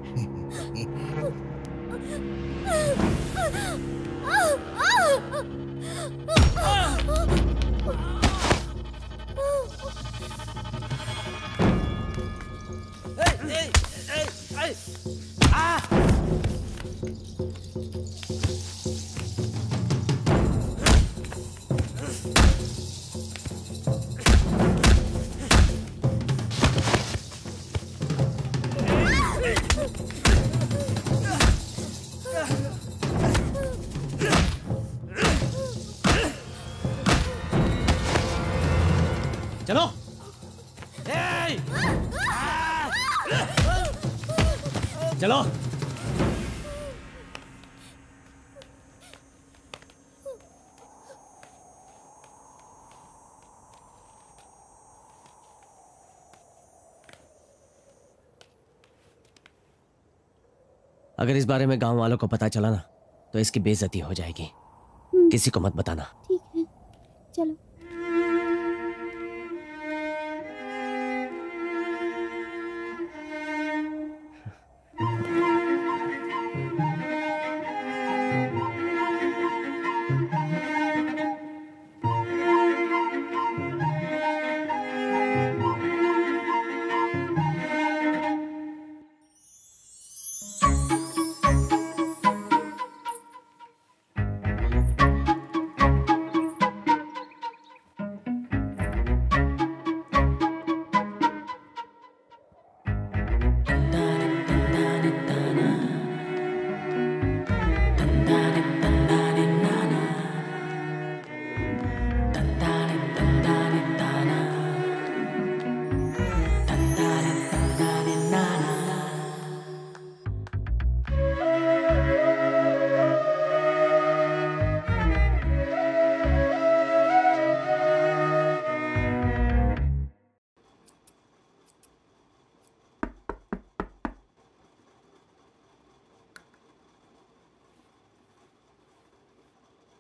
अगर इस बारे में गांव वालों को पता चला ना तो इसकी बेइज्जती हो जाएगी। किसी को मत बताना। ठीक है, चलो।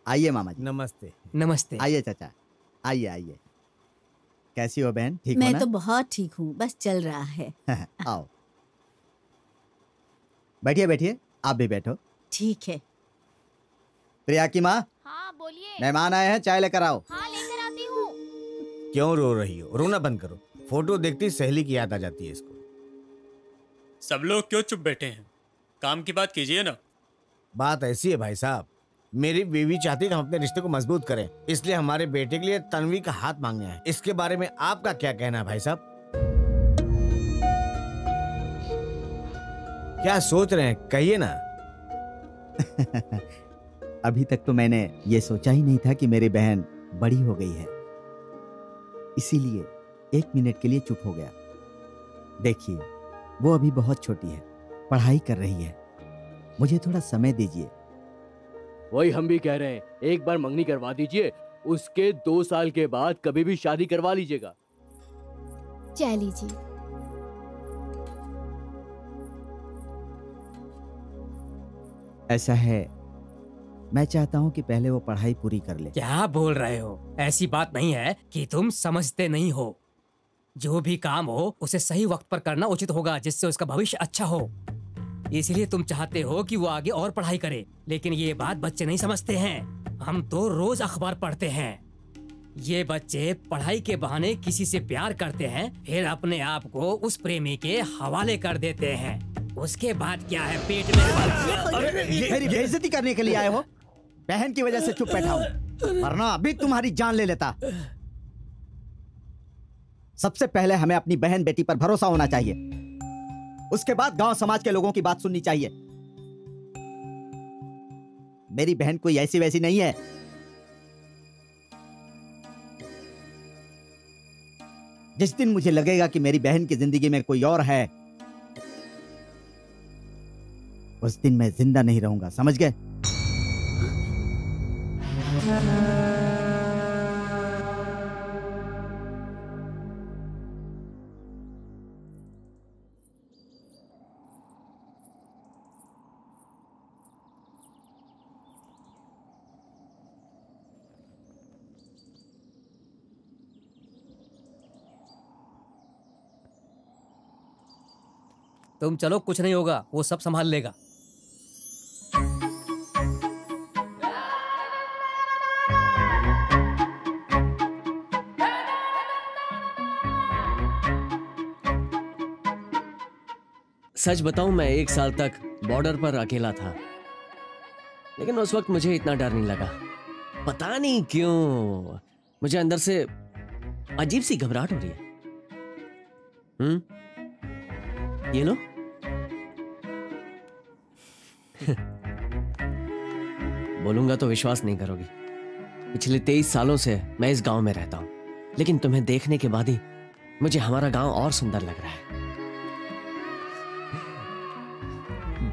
आइए मामा जी। नमस्ते। नमस्ते। आइए चाचा, आइए आइए। कैसी हो बहन, ठीक हो ना? मैं तो बहुत ठीक हूँ, बस चल रहा है। आओ बैठिए बैठिए, आप भी बैठो। ठीक है। प्रिया की माँ। हाँ बोलिए। मेहमान आए हैं, चाय लेकर आओ। हाँ लेकर आती हूँ। क्यों रो रही हो, रोना बंद करो। फोटो देखती सहेली की याद आ जाती है इसको। सब लोग क्यों चुप बैठे हैं, काम की बात कीजिए ना। बात ऐसी है भाई साहब, मेरी बीवी चाहती है हम अपने रिश्ते को मजबूत करें, इसलिए हमारे बेटे के लिए तन्वी का हाथ मांगना है। इसके बारे में आपका क्या कहना है भाई साहब? क्या सोच रहे हैं, कहिए ना। अभी तक तो मैंने ये सोचा ही नहीं था कि मेरी बहन बड़ी हो गई है, इसीलिए एक मिनट के लिए चुप हो गया। देखिए वो अभी बहुत छोटी है, पढ़ाई कर रही है, मुझे थोड़ा समय दीजिए। वही हम भी कह रहे हैं, एक बार मंगनी करवा दीजिए, उसके 2 साल के बाद कभी भी शादी करवा लीजिएगा। चाय लीजिए। ऐसा है, मैं चाहता हूँ कि पहले वो पढ़ाई पूरी कर ले। क्या बोल रहे हो, ऐसी बात नहीं है कि तुम समझते नहीं हो। जो भी काम हो उसे सही वक्त पर करना उचित होगा, जिससे उसका भविष्य अच्छा हो। इसलिए तुम चाहते हो कि वो आगे और पढ़ाई करे, लेकिन ये बात बच्चे नहीं समझते हैं। हम तो रोज अखबार पढ़ते हैं, ये बच्चे पढ़ाई के बहाने किसी से प्यार करते हैं, फिर अपने आप को उस प्रेमी के हवाले कर देते हैं। उसके बाद क्या है, पेट में मेरी बेइज्जती करने के लिए आए हो। बहन की वजह से चुप बैठा हूं, वरना अभी तुम्हारी जान ले लेता। सबसे पहले हमें अपनी बहन बेटी पर भरोसा होना चाहिए, उसके बाद गांव समाज के लोगों की बात सुननी चाहिए। मेरी बहन कोई ऐसी वैसी नहीं है। जिस दिन मुझे लगेगा कि मेरी बहन की जिंदगी में कोई और है, उस दिन मैं जिंदा नहीं रहूंगा, समझ गए? तुम चलो, कुछ नहीं होगा, वो सब संभाल लेगा। सच बताऊं, मैं 1 साल तक बॉर्डर पर अकेला था, लेकिन उस वक्त मुझे इतना डर नहीं लगा। पता नहीं क्यों मुझे अंदर से अजीब सी घबराहट हो रही है। ये लो। बोलूंगा तो विश्वास नहीं करोगी, पिछले 23 सालों से मैं इस गांव में रहता हूं, लेकिन तुम्हें देखने के बाद ही मुझे हमारा गांव और सुंदर लग रहा है।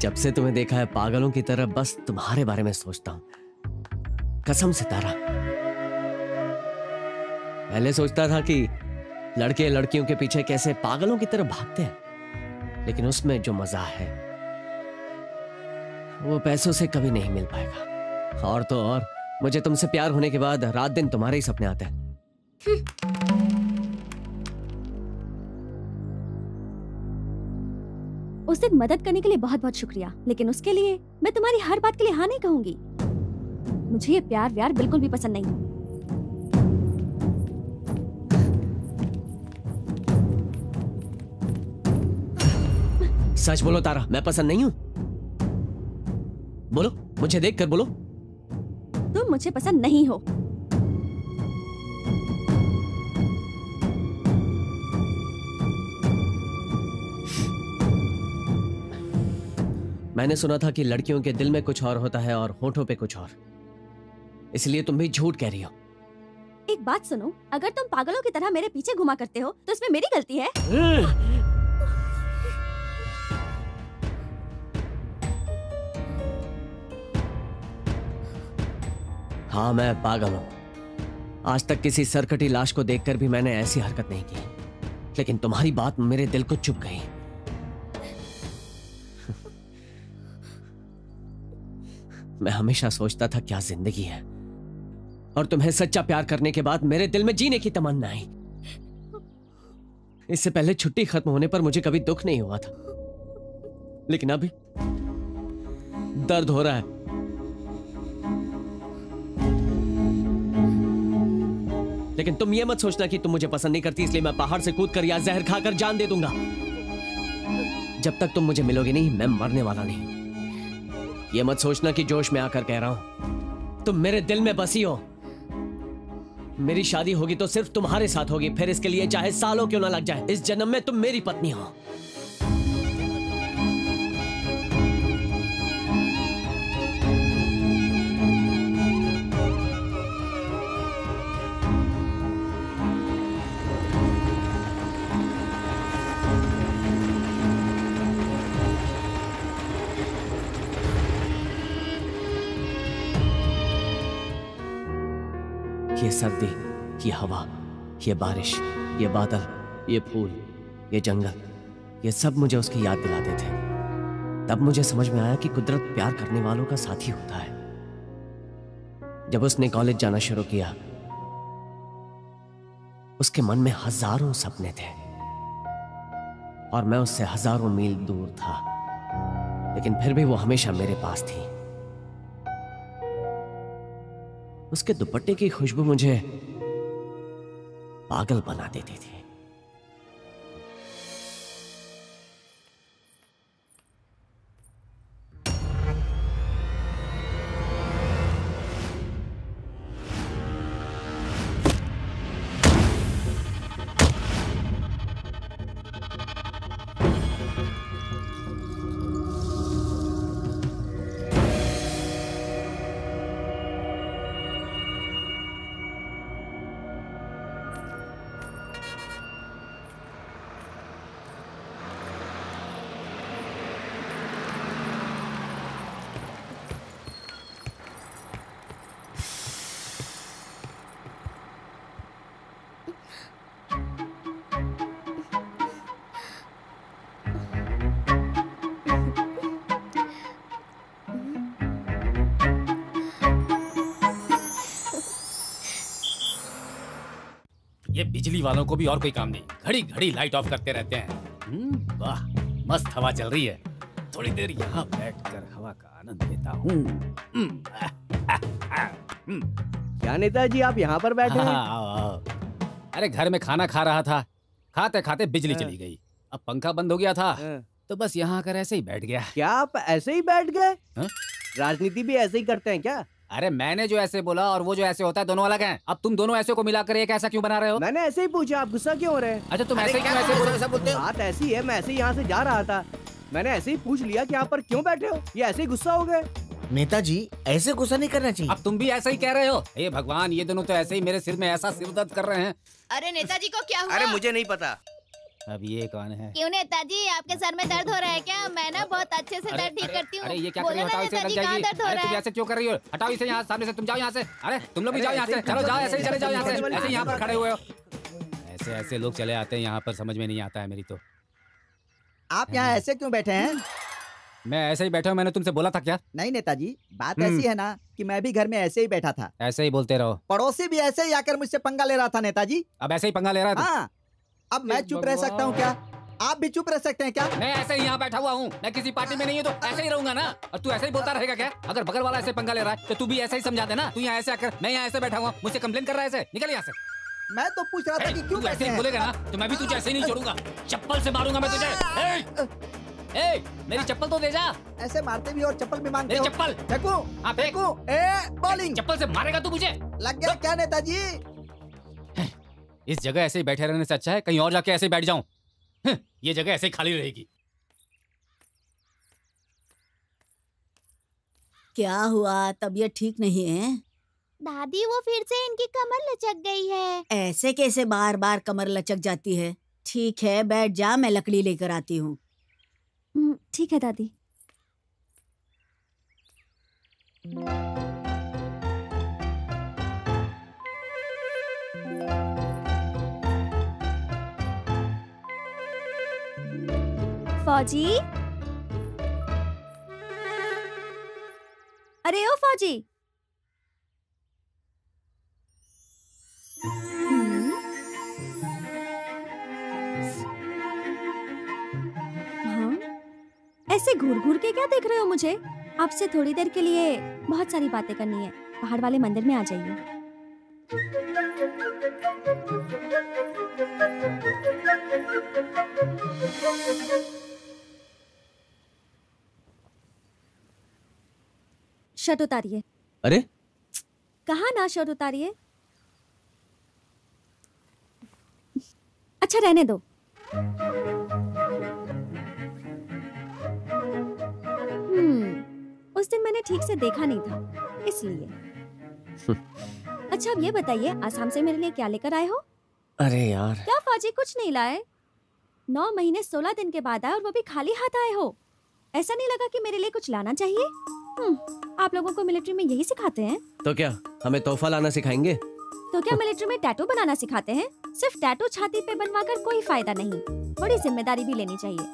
जब से तुम्हें देखा है, पागलों की तरह बस तुम्हारे बारे में सोचता हूं। कसम से तारा, पहले सोचता था कि लड़के लड़कियों के पीछे कैसे पागलों की तरह भागते हैं, लेकिन उसमें जो मजा है वो पैसों से कभी नहीं मिल पाएगा। और तो और, मुझे तुमसे प्यार होने के बाद रात दिन तुम्हारे ही सपने आते हैं। उस दिन मदद करने के लिए बहुत बहुत शुक्रिया, लेकिन उसके लिए मैं तुम्हारी हर बात के लिए हाँ नहीं कहूंगी। मुझे ये प्यार व्यार बिल्कुल भी पसंद नहीं। सच बोलो तारा, मैं पसंद नहीं हूँ। बोलो, मुझे देख कर बोलो। तुम मुझे पसंद नहीं हो। मैंने सुना था कि लड़कियों के दिल में कुछ और होता है और होठों पे कुछ और, इसलिए तुम भी झूठ कह रही हो। एक बात सुनो, अगर तुम पागलों की तरह मेरे पीछे घुमा करते हो तो इसमें मेरी गलती है। हाँ, मैं पागल हूँ। आज तक किसी सरकटी लाश को देखकर भी मैंने ऐसी हरकत नहीं की, लेकिन तुम्हारी बात मेरे दिल को चुभ गई। मैं हमेशा सोचता था क्या जिंदगी है, और तुम्हें सच्चा प्यार करने के बाद मेरे दिल में जीने की तमन्ना आई। इससे पहले छुट्टी खत्म होने पर मुझे कभी दुख नहीं हुआ था, लेकिन अभी दर्द हो रहा है। लेकिन तुम ये मत सोचना कि तुम मुझे पसंद नहीं करती इसलिए मैं पहाड़ से कूद कर या जहर खाकर जान दे दूंगा। जब तक तुम मुझे मिलोगे नहीं मैं मरने वाला नहीं। ये मत सोचना कि जोश में आकर कह रहा हूं, तुम मेरे दिल में बसी हो। मेरी शादी होगी तो सिर्फ तुम्हारे साथ होगी, फिर इसके लिए चाहे सालों क्यों ना लग जाए। इस जन्म में तुम मेरी पत्नी हो। ये सर्दी, ये हवा, ये बारिश, ये बादल, ये फूल, ये जंगल, ये सब मुझे उसकी याद दिलाते थे। तब मुझे समझ में आया कि कुदरत प्यार करने वालों का साथी होता है। जब उसने कॉलेज जाना शुरू किया, उसके मन में हजारों सपने थे और मैं उससे हजारों मील दूर था, लेकिन फिर भी वो हमेशा मेरे पास थी। उसके दुपट्टे की खुशबू मुझे पागल बना देती थी। बिजली वालों को भी और कोई काम नहीं, घड़ी घड़ी लाइट ऑफ करते रहते हैं। वाह, मस्त हवा चल रही है। थोड़ी देर यहाँ बैठकर हवा का आनंद लेता हूँ। क्या नेताजी आप यहाँ पर बैठे हैं? अरे घर में खाना खा रहा था, खाते खाते बिजली चली गई। अब पंखा बंद हो गया था तो बस यहाँ आकर ऐसे ही बैठ गया। क्या आप ऐसे ही बैठ गए? राजनीति भी ऐसे ही करते हैं क्या? अरे मैंने जो ऐसे बोला और वो जो ऐसे होता है दोनों अलग हैं। अब तुम दोनों ऐसे को मिलाकर एक ऐसा क्यों बना रहे हो? मैंने ऐसे ही पूछा, आप गुस्सा क्यों हो रहे हैं? अच्छा तुम ऐसे क्यों ऐसे बोल रहे हो? बात ऐसी है, मैं ऐसे यहाँ से जा रहा था, मैंने ऐसे ही पूछ लिया कि यहाँ पर क्यों बैठे हो, ये ऐसे ही गुस्सा हो गए। नेताजी ऐसे गुस्सा नहीं करना चाहिए। अब तुम भी ऐसा ही कह रहे हो? हे भगवान, ये दोनों तो ऐसे ही मेरे सिर में ऐसा सिर दर्द कर रहे हैं। अरे नेताजी को क्या हुआ? अरे मुझे नहीं पता। अब ये कौन है? क्यों नेताजी आपके सर में दर्द हो रहा है क्या? मैं ना बहुत अच्छे से दर्द ठीक करती हूँ। क्यों कर रही हो? हटाओ इसे यहाँ सामने से, तुम जाओ यहाँ से। अरे तुम लोग भी जाओ यहाँ से, चलो जाओ, ऐसे ही चले जाओ यहाँ से, ऐसे यहाँ पर खड़े हुए हो। ऐसे ऐसे लोग चले आते हैं यहाँ पर, समझ में नहीं आता है मेरी तो। आप यहाँ ऐसे क्यों बैठे हैं? मैं ऐसे ही बैठा हूँ, मैंने तुमसे बोला था क्या? नहीं नेताजी, बात ऐसी है ना कि मैं भी घर में ऐसे ही बैठा था। ऐसे ही बोलते रहो। पड़ोसी भी ऐसे ही आकर मुझसे पंगा ले रहा था नेताजी। अब ऐसे ही पंगा ले रहा है। अब मैं चुप रह सकता हूँ क्या? आप भी चुप रह सकते हैं क्या? मैं ऐसे ही यहाँ बैठा हुआ हूँ, मैं किसी पार्टी में नहीं हूँ तो ऐसे ही रहूंगा ना। और तू ऐसे ही बोलता रहेगा क्या? अगर बगल वाला ऐसे पंगा ले रहा है तो तू भी ऐसे ही समझा देना। तू यहाँ ऐसे आकर, मैं यहाँ ऐसे बैठा हुआ, मुझसे कंप्लेन कर रहा है ऐसे? निकल यहाँ से। मैं तो पूछ रहा था कि क्यों ऐसे ही बोलेगा ना तो मैं भी तुझे ऐसे नहीं छोड़ूंगा, चप्पल से मारूंगा मैं तुझे। मेरी चप्पल तो दे जा। ऐसे मारते भी और चप्पल भी मांगते हो? चप्पल फेंको, हां फेंको। बॉलिंग चप्पल से मारेगा तू मुझे? लग गया क्या नेताजी? इस जगह ऐसे ही बैठे रहने से अच्छा है कहीं और जाके ऐसे बैठ जाऊं। ये जगह ऐसे ही खाली रहेगी। क्या हुआ, तबीयत ठीक नहीं है? दादी वो फिर से इनकी कमर लचक गई है। ऐसे कैसे बार बार कमर लचक जाती है? ठीक है बैठ जा, मैं लकड़ी लेकर आती हूँ। ठीक है दादी। फौजी, अरे ओ फौजी, ऐसे घूर घूर के क्या देख रहे हो मुझे? आपसे थोड़ी देर के लिए बहुत सारी बातें करनी है। पहाड़ वाले मंदिर में आ जाइए। शर्ट उतारिए। अरे कहा ना शर्ट उतारिए। अच्छा रहने दो। उस दिन मैंने ठीक से देखा नहीं था इसलिए। अच्छा अब ये बताइए आसाम से मेरे लिए क्या लेकर आए हो? अरे यार क्या फाजी कुछ नहीं लाए? 9 महीने 16 दिन के बाद आए और वो भी खाली हाथ आए हो। ऐसा नहीं लगा कि मेरे लिए कुछ लाना चाहिए? आप लोगों को मिलिट्री में यही सिखाते हैं? तो क्या हमें तोहफा लाना सिखाएंगे? तो क्या मिलिट्री में टैटू बनाना सिखाते हैं? सिर्फ टैटू छाती पे बनवा कर कोई फायदा नहीं, बड़ी जिम्मेदारी भी लेनी चाहिए।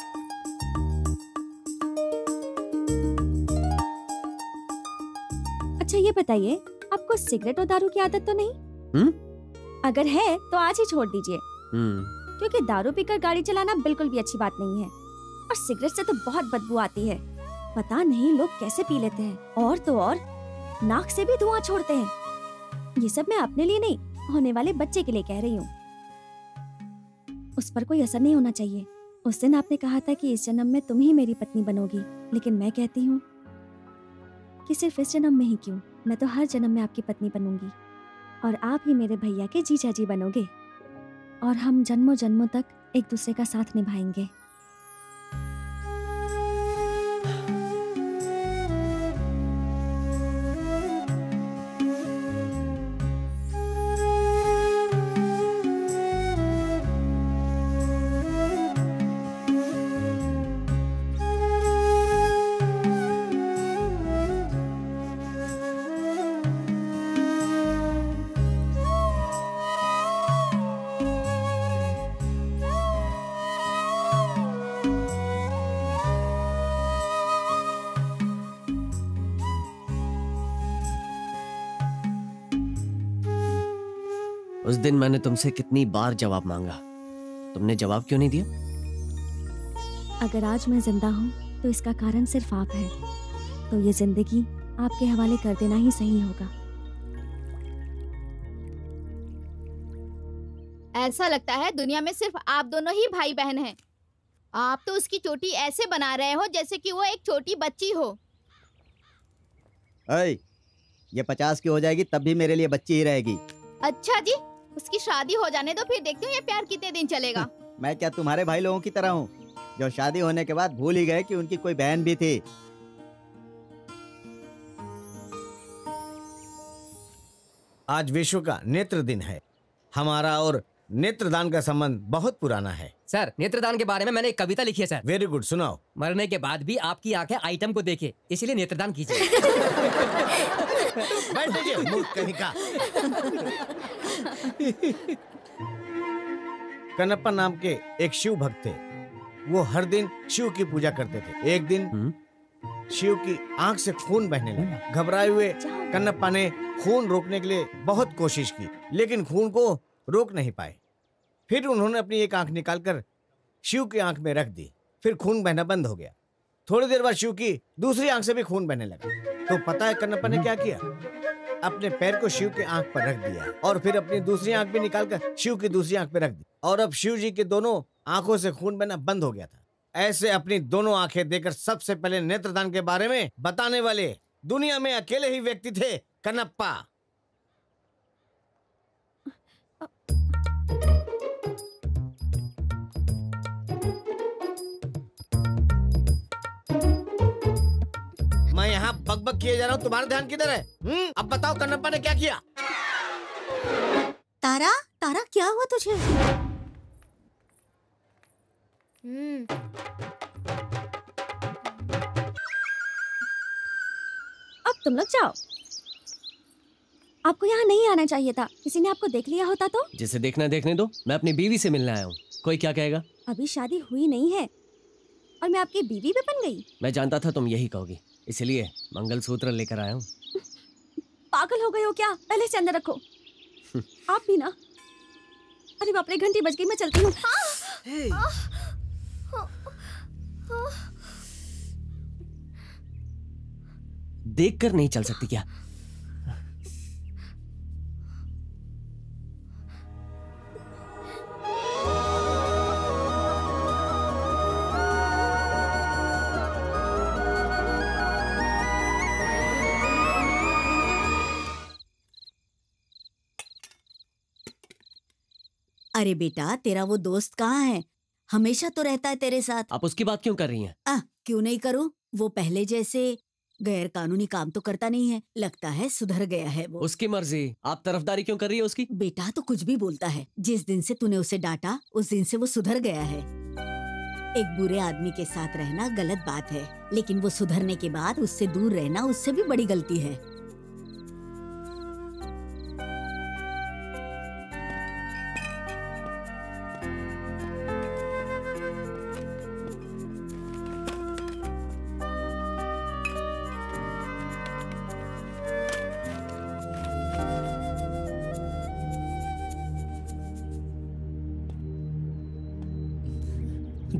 अच्छा ये बताइए आपको सिगरेट और दारू की आदत तो नहीं? अगर है तो आज ही छोड़ दीजिए। क्योंकि दारू पीकर गाड़ी चलाना बिल्कुल भी अच्छी बात नहीं है और सिगरेट से तो बहुत बदबू आती है। पता नहीं लोग कैसे पी लेते हैं और तो और नाक से भी धुआं छोड़ते हैं। ये सब मैं अपने लिए नहीं होने वाले बच्चे के लिए कह रही हूँ। उस पर कोई असर नहीं होना चाहिए। उस दिन आपने कहा था कि इस जन्म में तुम ही मेरी पत्नी बनोगी, लेकिन मैं कहती हूँ कि सिर्फ इस जन्म में ही क्यों, मैं तो हर जन्म में आपकी पत्नी बनूंगी और आप ही मेरे भैया के जीजा जी बनोगे और हम जन्मों जन्मों तक एक दूसरे का साथ निभाएंगे। उस दिन मैंने तुमसे कितनी बार जवाब मांगा, तुमने जवाब क्यों नहीं दिया? अगर आज मैं जिंदा हूँ तो इसका कारण सिर्फ आप है, तो ये जिंदगी आपके हवाले कर देना ही सही होगा। ऐसा लगता है दुनिया में सिर्फ आप दोनों ही भाई बहन हैं। आप तो उसकी चोटी ऐसे बना रहे हो जैसे कि वो एक छोटी बच्ची हो। ऐ, ये 50 की हो जाएगी तब भी मेरे लिए बच्ची ही रहेगी। अच्छा जी उसकी शादी हो जाने दो फिर देखते हैं ये प्यार कितने दिन चलेगा। मैं क्या तुम्हारे भाई लोगों की तरह हूँ जो शादी होने के बाद भूल ही गए कि उनकी कोई बहन भी थी। आज विश्व का नेत्र दिन है। हमारा और नेत्रदान का संबंध बहुत पुराना है। सर नेत्रदान के बारे में मैंने एक कविता लिखी है सर। वेरी गुड सुनाओ। मरने के बाद भी आपकी आंखें आइटम को देखे इसलिए नेत्रदान कीजिए। कन्नप्पा नाम के एक शिव भक्त थे। वो हर दिन शिव की पूजा करते थे। एक दिन शिव की आंख से खून बहने लगा। घबराए हुए कन्नप्पा ने खून रोकने के लिए बहुत कोशिश की लेकिन खून को रोक नहीं पाए। फिर उन्होंने अपनी एक आंख निकालकर शिव की आंख में रख दी। फिर खून बहना बंद हो गया। थोड़ी देर बाद शिव की दूसरी आंख से भी खून बहने लगा। तो पता है कन्नप्पा ने क्या किया? अपने पैर को शिव के आंख पर रख दिया और फिर अपनी दूसरी आंख भी निकालकर शिव की दूसरी आंख पर रख दी और अब शिव जी के दोनों आंखों से खून बहना बंद हो गया था। ऐसे अपनी दोनों आंखें देकर सबसे पहले नेत्रदान के बारे में बताने वाले दुनिया में अकेले ही व्यक्ति थे कन्नप्पा। मैं यहाँ बकबक किए जा रहा हूँ, तुम्हारा ध्यान किधर है? अब बताओ कन्नप्पा ने क्या किया? तारा तारा क्या हुआ तुझे? अब तुम लोग जाओ। आपको यहाँ नहीं आना चाहिए था। किसी ने आपको देख लिया होता तो? जिसे देखना देखने दो। मैं अपनी बीवी से मिलने आया हूँ, कोई क्या कहेगा? अभी शादी हुई नहीं है और मैं आपकी बीवी भी बन गई। मैं जानता था तुम यही कहोगी इसलिए मंगलसूत्र लेकर आया हूँ। पागल हो गए हो क्या? पहले से अंदर रखो। आप भी ना। अरे बाप रे घंटी बज गई, मैं चलती हूँ। देखकर नहीं चल सकती क्या? अरे बेटा, तेरा वो दोस्त कहाँ है? हमेशा तो रहता है तेरे साथ। आप उसकी बात क्यों कर रही हैं? क्यों नहीं करूं? वो पहले जैसे गैर कानूनी काम तो करता नहीं है। लगता है सुधर गया है वो। उसकी मर्जी, आप तरफदारी क्यों कर रही है उसकी? बेटा तो कुछ भी बोलता है। जिस दिन से तूने उसे डांटा उस दिन से वो सुधर गया है। एक बुरे आदमी के साथ रहना गलत बात है, लेकिन वो सुधरने के बाद उससे दूर रहना उससे भी बड़ी गलती है।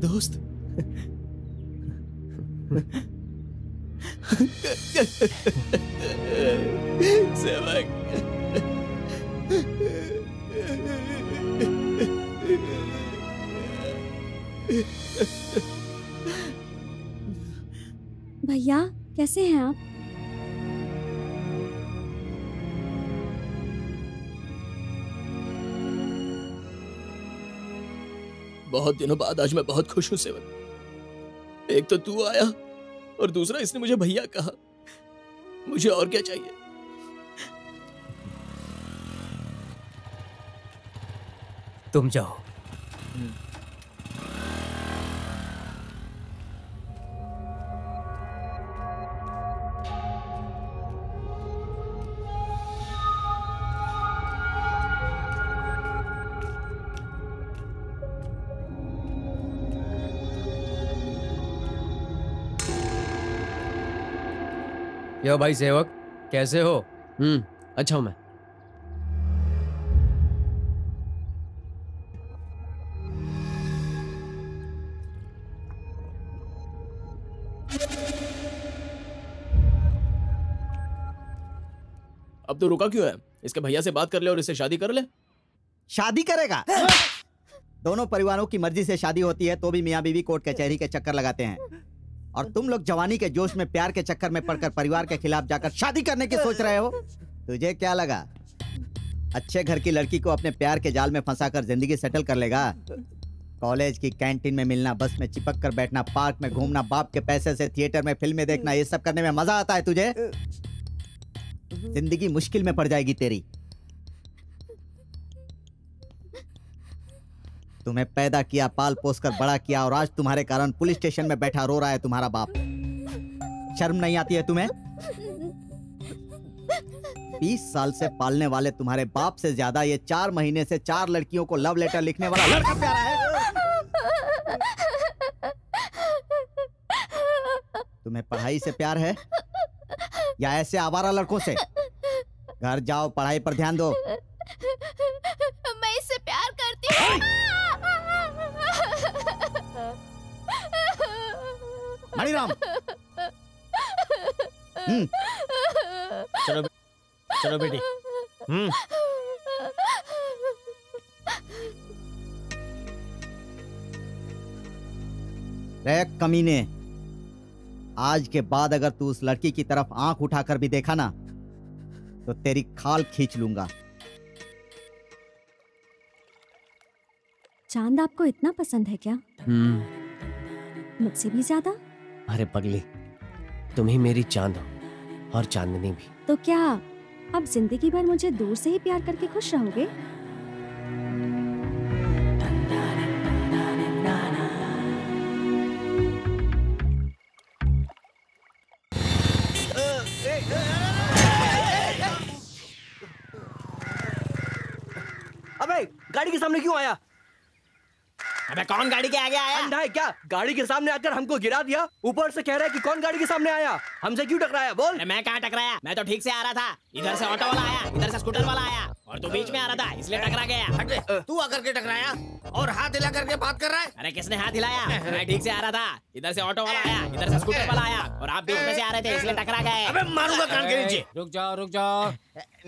दोस्त सेवक, भैया कैसे हैं आप? बहुत दिनों बाद आज मैं बहुत खुश हूं सेवक। एक तो तू आया और दूसरा इसने मुझे भैया कहा। मुझे और क्या चाहिए? तुम जाओ। यो भाई सेवक, कैसे हो? अच्छा हूं मैं। अब तो रुका क्यों है? इसके भैया से बात कर ले और इससे शादी कर ले। शादी करेगा? दोनों परिवारों की मर्जी से शादी होती है तो भी मियां बीवी कोर्ट कचहरी के चक्कर लगाते हैं, और तुम लोग जवानी के जोश में प्यार के चक्कर में पड़कर परिवार के खिलाफ जाकर शादी करने की सोच रहे हो। तुझे क्या लगा अच्छे घर की लड़की को अपने प्यार के जाल में फंसाकर जिंदगी सेटल कर लेगा? कॉलेज की कैंटीन में मिलना, बस में चिपक कर बैठना, पार्क में घूमना, बाप के पैसे से थिएटर में फिल्में देखना, ये सब करने में मजा आता है तुझे? जिंदगी मुश्किल में पड़ जाएगी तेरी। तुम्हें पैदा किया, पाल पोस कर बड़ा किया, और आज तुम्हारे कारण पुलिस स्टेशन में बैठा रो रहा है तुम्हारा बाप। शर्म नहीं आती है तुम्हें? 20 साल से पालने वाले तुम्हारे बाप से ज्यादा ये 4 महीने से 4 लड़कियों को लव लेटर लिखने वाला लड़का प्यारा है। तुम्हें पढ़ाई से प्यार है या ऐसे आवारा लड़कों से? घर जाओ, पढ़ाई पर ध्यान दो। मैं इससे प्यार करती हूँ। मणिराम, चलो चलो बेटी। रे कमीने, आज के बाद अगर तू उस लड़की की तरफ आंख उठाकर भी देखा ना तो तेरी खाल खींच लूंगा। चांद आपको इतना पसंद है क्या? मुझसे भी ज्यादा? अरे पगली, तुम ही मेरी चांद हो और चांदनी भी। तो क्या अब जिंदगी भर मुझे दूर से ही प्यार करके खुश रहोगे? अबे गाड़ी के सामने क्यों आया? अबे कौन गाड़ी के आगे आया? अंधा है क्या? गाड़ी के सामने आकर हमको गिरा दिया, ऊपर से कह रहा है कि कौन गाड़ी के सामने आया, हमसे क्यों टकराया? बोल। मैं कहाँ टकराया, मैं तो ठीक से आ रहा था। इधर से ऑटो वाला आया, इधर से स्कूटर वाला आया और तू बीच में आ रहा था इसलिए टकरा गया। तू आकर के टकराया और हाथ हिला करके बात कर रहा है। अरे किसने हाथ हिलाया, मैं ठीक से आ रहा था, इधर से ऑटो वाला आया, इधर से स्कूटर वाला आया और आप बीच में से आ रहे थे इसलिए टकरा गए। अबे मारूंगा कान के नीचे। रुक जाओ रुक जाओ।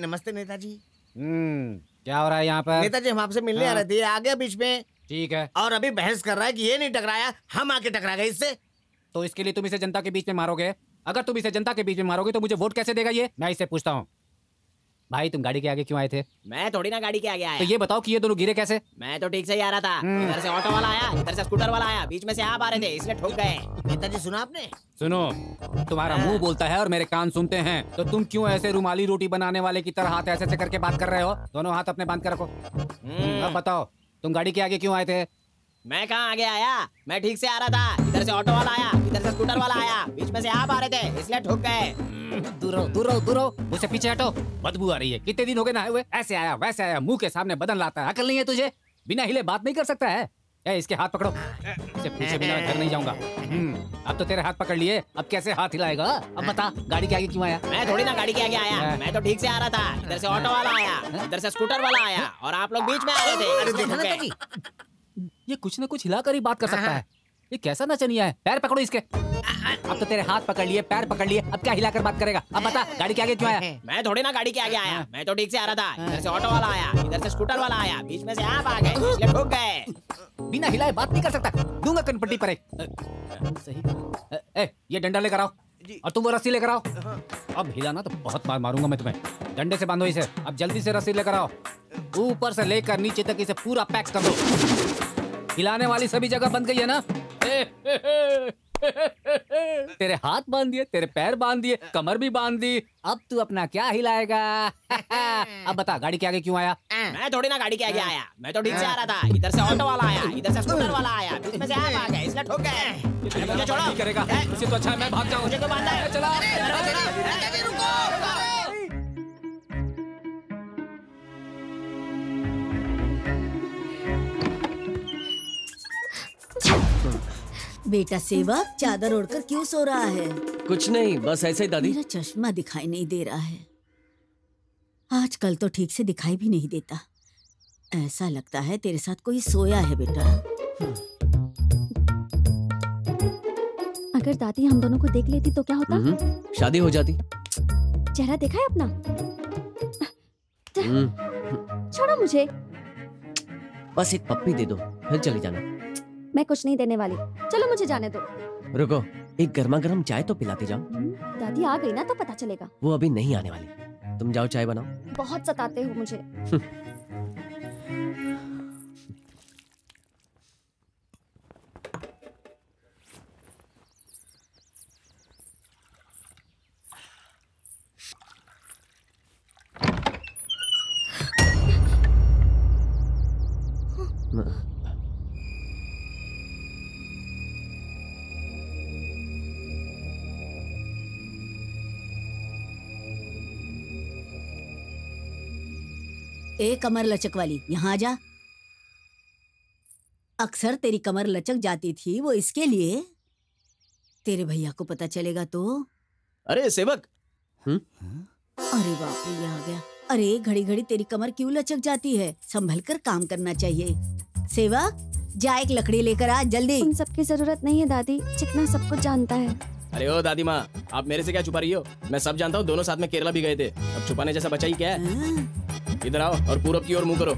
नमस्ते नेताजी। क्या हो रहा है यहाँ पर? नेताजी हम आपसे मिलने आ रहे थे, आगे बीच में। ठीक है। और अभी बहस कर रहा है कि ये नहीं टकराया, हम आके टकरा गए इससे। तो इसके लिए तुम इसे जनता के बीच में मारोगे? अगर तुम इसे जनता के बीच में मारोगे तो मुझे वोट कैसे देगा ये? मैं इससे पूछता हूँ, भाई तुम गाड़ी के आगे क्यों आए थे? मैं थोड़ी ना गाड़ी के आगे आया। तो ये बताओ कि ये दोनों गिरे कैसे? मैं तो ठीक से ही आ रहा था, इधर से ऑटो वाला आया, इधर से स्कूटर वाला आया, बीच में से आप आ रहे थे इसलिए ठोक गए। नेताजी सुना आपने? सुनो, तुम्हारा मुंह बोलता है और मेरे कान सुनते हैं, तो तुम क्यों ऐसे रुमाली रोटी बनाने वाले की तरह हाथ ऐसे ऐसे करके बात कर रहे हो? दोनों हाथ अपने बांध कर रखो। अब बताओ तुम गाड़ी के आगे क्यों आए थे? मैं कहाँ आगे आया, मैं ठीक से आ रहा था, इधर से ऑटो वाला आया, इधर से स्कूटर वाला आया, बीच में से आप आ रहे थे इसलिए ठोक गए। दूर रहो दूर रहो दूर रहो, मुझसे पीछे हटो, बदबू आ रही है, कितने दिन हो गए नहाए हुए। ऐसे आया वैसे आया, मुंह के सामने बदन लाता है, अकल नहीं है तुझे, बिना हिले बात नहीं कर सकता है। इसके हाथ पकड़ो, इसे पूछे बिना घर नहीं जाऊंगा। अब तो तेरे हाथ पकड़ लिए, अब कैसे हाथ हिलाएगा? अब बता गाड़ी के आगे क्यों आया? मैं थोड़ी ना गाड़ी के आगे आया, मैं तो ठीक से आ रहा था, इधर से ऑटो वाला आया, इधर से स्कूटर वाला आया और आप लोग बीच में आ रहे थे। ये कुछ न कुछ हिलाकर ही बात कर सकता है, ये कैसा नचनिया है? पैर पकड़ो इसके। अब तो तेरे हाथ पकड़ लिए, पैर पकड़ लिए, अब क्या हिलाकर बात करेगा? अब बता गाड़ी के आगे क्यों आया? मैं थोड़ी ना गाड़ी के आगे आया, मैं तो ठीक से आ रहा था, इधर से ऑटो वाला आया, इधर से स्कूटर वाला आया, बीच में से आप आ गए इसलिए ठोक गए। बिना हिलाए बात नहीं कर सकता, दूंगा कनपट्टी पर एक। सही, ये डंडा लेकर आओ और तुम वो रस्सी लेकर आओ। अब हिलाना तो बहुत मार मारूंगा मैं तुम्हें। डंडे से बांधो इसे, अब जल्दी से रस्सी लेकर आओ, ऊपर से लेकर नीचे तक इसे पूरा पैक कर दो। हिलाने वाली सभी जगह बंद गई है ना? तेरे हाथ बांध दिए, तेरे पैर बांध दिए, कमर भी बांध दी, अब तू अपना क्या हिलाएगा? अब बता गाड़ी के आगे क्यों आया? मैं थोड़ी ना गाड़ी के आगे आया, मैं तो ठीक से आ रहा था, इधर से ऑटो वाला आया, इधर से स्कूटर वाला आया, बीच में से आप आ गए इसलिए ठोक गए। मुझे छोड़ो, नहीं करेगा इससे तो अच्छा है मैं भाग जाऊं। चला बेटा सेवक, चादर ओढ़कर क्यों सो रहा है? कुछ नहीं, बस ऐसे ही दादी। मेरा चश्मा दिखाई नहीं दे रहा है, आजकल तो ठीक से दिखाई भी नहीं देता। ऐसा लगता है तेरे साथ कोई सोया है बेटा। अगर दादी हम दोनों को देख लेती तो क्या होता? शादी हो जाती। चेहरा देखा है अपना? छोड़ो मुझे, बस एक पप्पी दे दो फिर चली जाना। मैं कुछ नहीं देने वाली, चलो मुझे जाने दो। रुको, एक गर्मा गर्म चाय तो पिलाते जाओ। दादी आ गई ना तो पता चलेगा। वो अभी नहीं आने वाली, तुम जाओ चाय बनाओ। बहुत सताते हो मुझे। ए कमर लचक वाली, यहाँ जा। अक्सर तेरी कमर लचक जाती थी, वो इसके लिए। तेरे भैया को पता चलेगा तो। अरे सेवक। अरे बाप रे, ये आ गया। अरे घड़ी घड़ी तेरी कमर क्यों लचक जाती है? संभल कर काम करना चाहिए। सेवक जा, एक लकड़ी लेकर आ जल्दी। उन सबकी जरूरत नहीं है दादी, चिकना सब कुछ जानता है। अरे ओ दादी माँ, आप मेरे से क्या छुपा रही हो? मैं सब जानता हूँ, दोनों साथ में केरला भी गए थे, अब छुपाने जैसा बचा ही क्या है? इधर आओ और पूरब की ओर मुंह करो।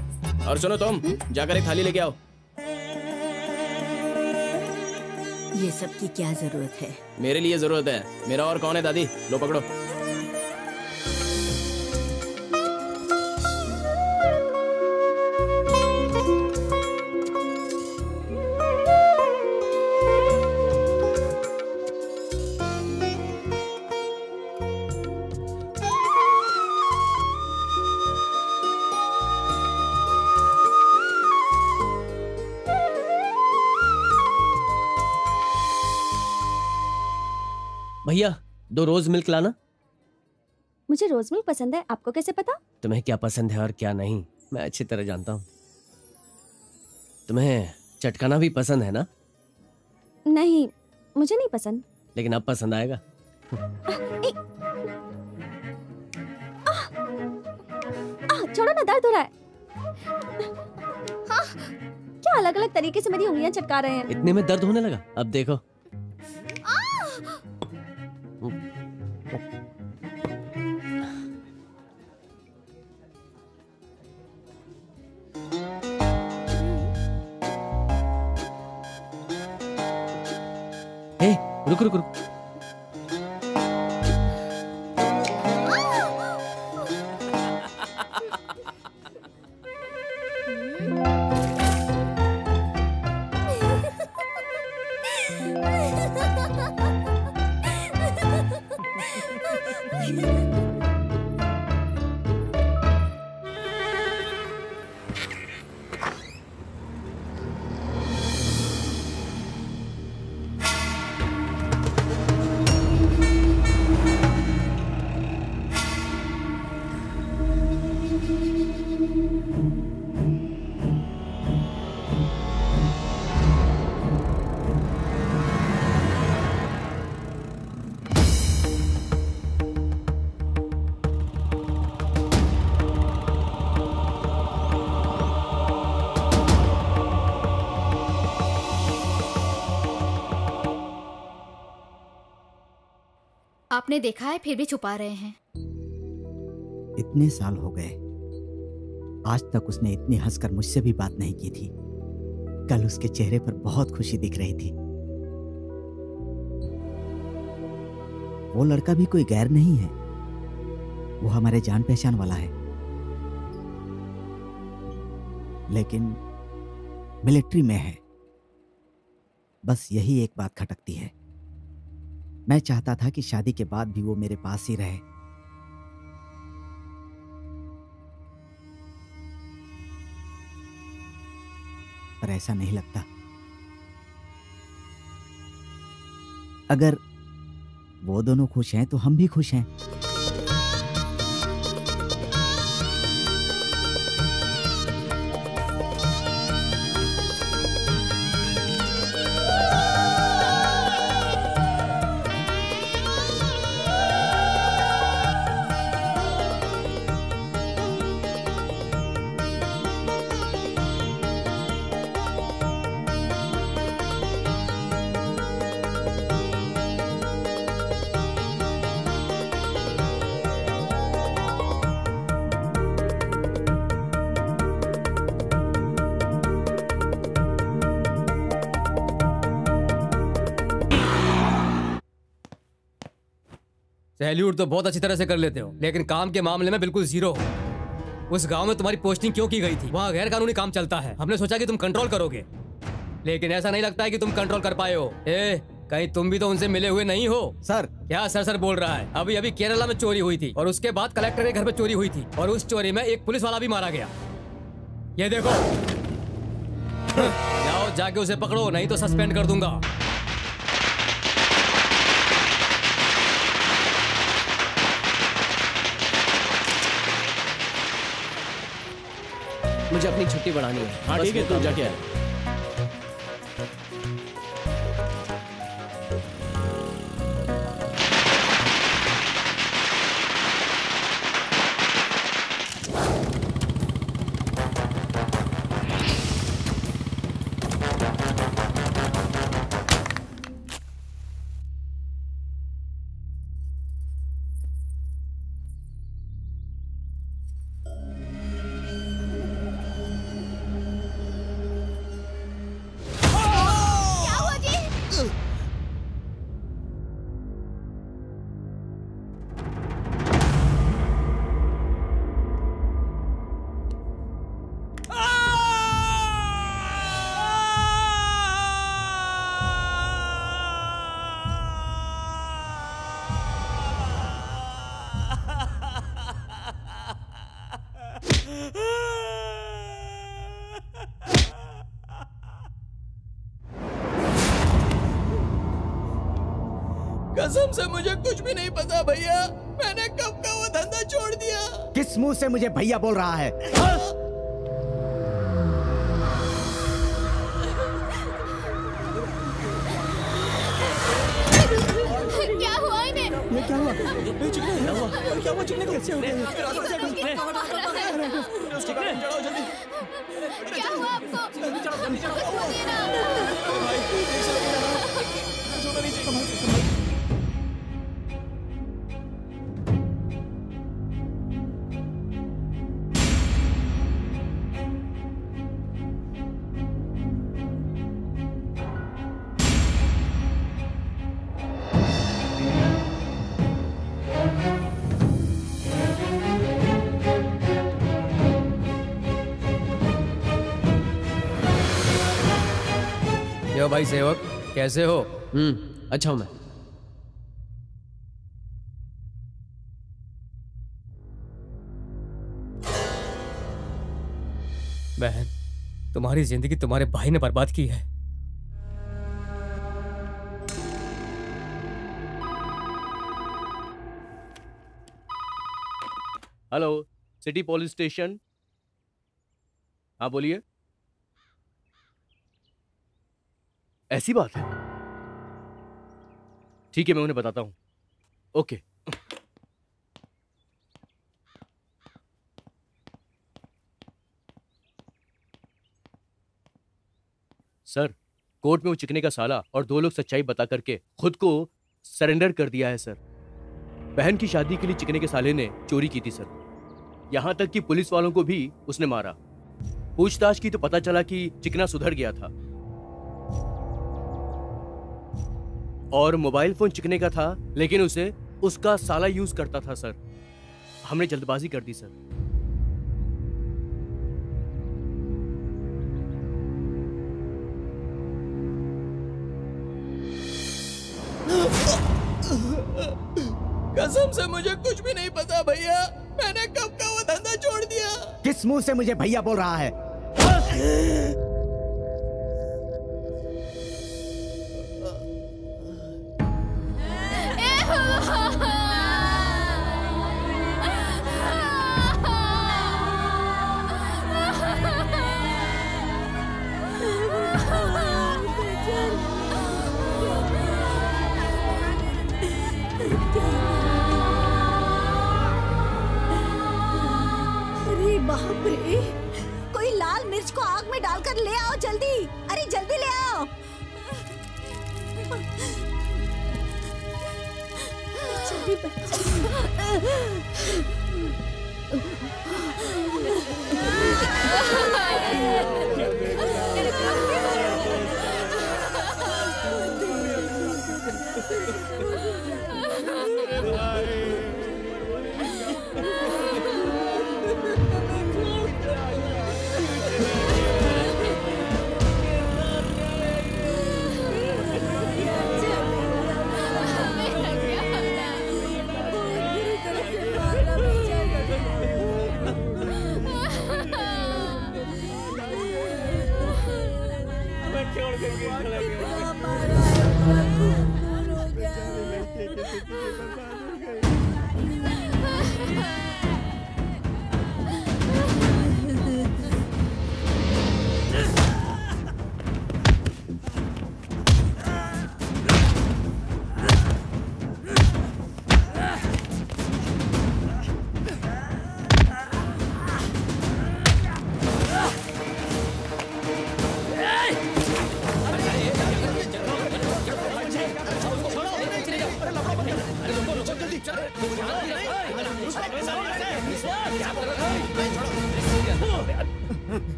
और सुनो तुम, जाकर एक थाली लेके आओ। ये सब की क्या जरूरत है? मेरे लिए जरूरत है, मेरा और कौन है दादी? लो पकड़ो। भैया, दो रोज मिल्क लाना। मुझे रोज मिल्क पसंद है, आपको कैसे पता? तुम्हें क्या पसंद है और क्या नहीं मैं अच्छी तरह जानता हूँ। तुम्हें चटकाना भी पसंद है ना? नहीं, मुझे नहीं पसंद। लेकिन अब पसंद आएगा। छोड़ो ना, दर्द हो रहा है। हाँ, क्या अलग अलग तरीके से मेरी उंगलियां चटका रहे हैं। इतने में दर्द होने लगा। अब देखो। रुक रुक रुक, आपने देखा है फिर भी छुपा रहे हैं। इतने साल हो गए, आज तक उसने इतनी हंसकर मुझसे भी बात नहीं की थी। कल उसके चेहरे पर बहुत खुशी दिख रही थी। वो लड़का भी कोई गैर नहीं है, वो हमारे जान पहचान वाला है। लेकिन मिलिट्री में है, बस यही एक बात खटकती है। मैं चाहता था कि शादी के बाद भी वो मेरे पास ही रहे। पर ऐसा नहीं लगता। अगर वो दोनों खुश हैं तो हम भी खुश हैं। सैल्यूट तो बहुत अच्छी तरह से कर लेते हो, लेकिन काम के मामले में बिल्कुल जीरो हो। उस गांव में तुम्हारी पोस्टिंग क्यों की गई थी? वहाँ गैर कानूनी काम चलता है। हमने सोचा कि तुम कंट्रोल करोगे, लेकिन ऐसा नहीं लगता है कि तुम कंट्रोल कर पाए हो। कहीं तुम भी तो उनसे मिले हुए नहीं हो? सर, क्या सर सर बोल रहा है? अभी अभी केरला में चोरी हुई थी और उसके बाद कलेक्टर के घर पे चोरी हुई थी और उस चोरी में एक पुलिस वाला भी मारा गया। ये देखो, जाओ जाके उसे पकड़ो, नहीं तो सस्पेंड कर दूंगा। मुझे अपनी छुट्टी बढ़ानी है। हाँ ठीक है, तू जाके आ। कसम से मुझे कुछ भी नहीं पता भैया। मैंने कब का वो धंधा छोड़ दिया। किस मुंह से मुझे भैया बोल रहा है? क्या हुआ? क्या हुआ? चिकने कैसे हो गए? भाई सेवक कैसे हो? अच्छा हूं मैं। बहन, तुम्हारी जिंदगी तुम्हारे भाई ने बर्बाद की है। Hello, city police station. हाँ बोलिए। ऐसी बात है, ठीक है मैं उन्हें बताता हूँ। ओके। सर, कोर्ट में वो चिकने का साला और दो लोग सच्चाई बता करके खुद को सरेंडर कर दिया है सर। बहन की शादी के लिए चिकने के साले ने चोरी की थी सर, यहाँ तक कि पुलिस वालों को भी उसने मारा। पूछताछ की तो पता चला कि चिकना सुधर गया था और मोबाइल फोन चिकने का था, लेकिन उसे उसका साला यूज करता था सर। हमने जल्दबाजी कर दी सर। कसम से मुझे कुछ भी नहीं पता भैया, मैंने कब का वो धंधा छोड़ दिया। किस मुंह से मुझे भैया बोल रहा है? बाप रे, कोई लाल मिर्च को आग में डालकर ले आओ जल्दी। अरे जल्दी ले आओ। जल्दी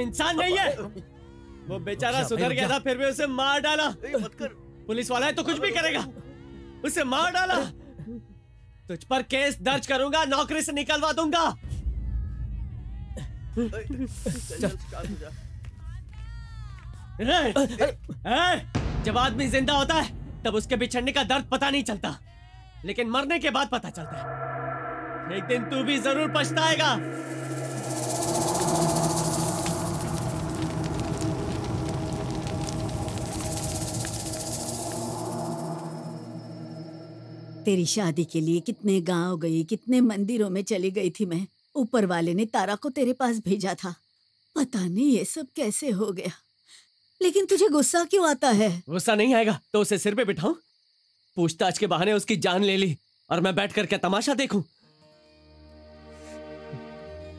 इंसान नहीं है वो बेचारा, सुधर गया था फिर भी उसे मार डाला। मत कर। पुलिस वाला है तो कुछ भी करेगा, उसे मार डाला। तुझ पर केस दर्ज करूंगा, नौकरी से निकलवा दूंगा। जब आदमी जिंदा होता है तब उसके बिछड़ने का दर्द पता नहीं चलता, लेकिन मरने के बाद पता चलता है। एक दिन तू भी जरूर पछताएगा। तेरी शादी के लिए कितने गांव गई, कितने मंदिरों में चली गई थी मैं। ऊपर वाले ने तारा को तेरे पास भेजा था। पता नहीं ये सब कैसे हो गया, लेकिन तुझे गुस्सा क्यों आता है? गुस्सा नहीं आएगा तो उसे सिर पे बिठाऊं? पूछताछ के बहाने उसकी जान ले ली और मैं बैठकर क्या तमाशा देखूं?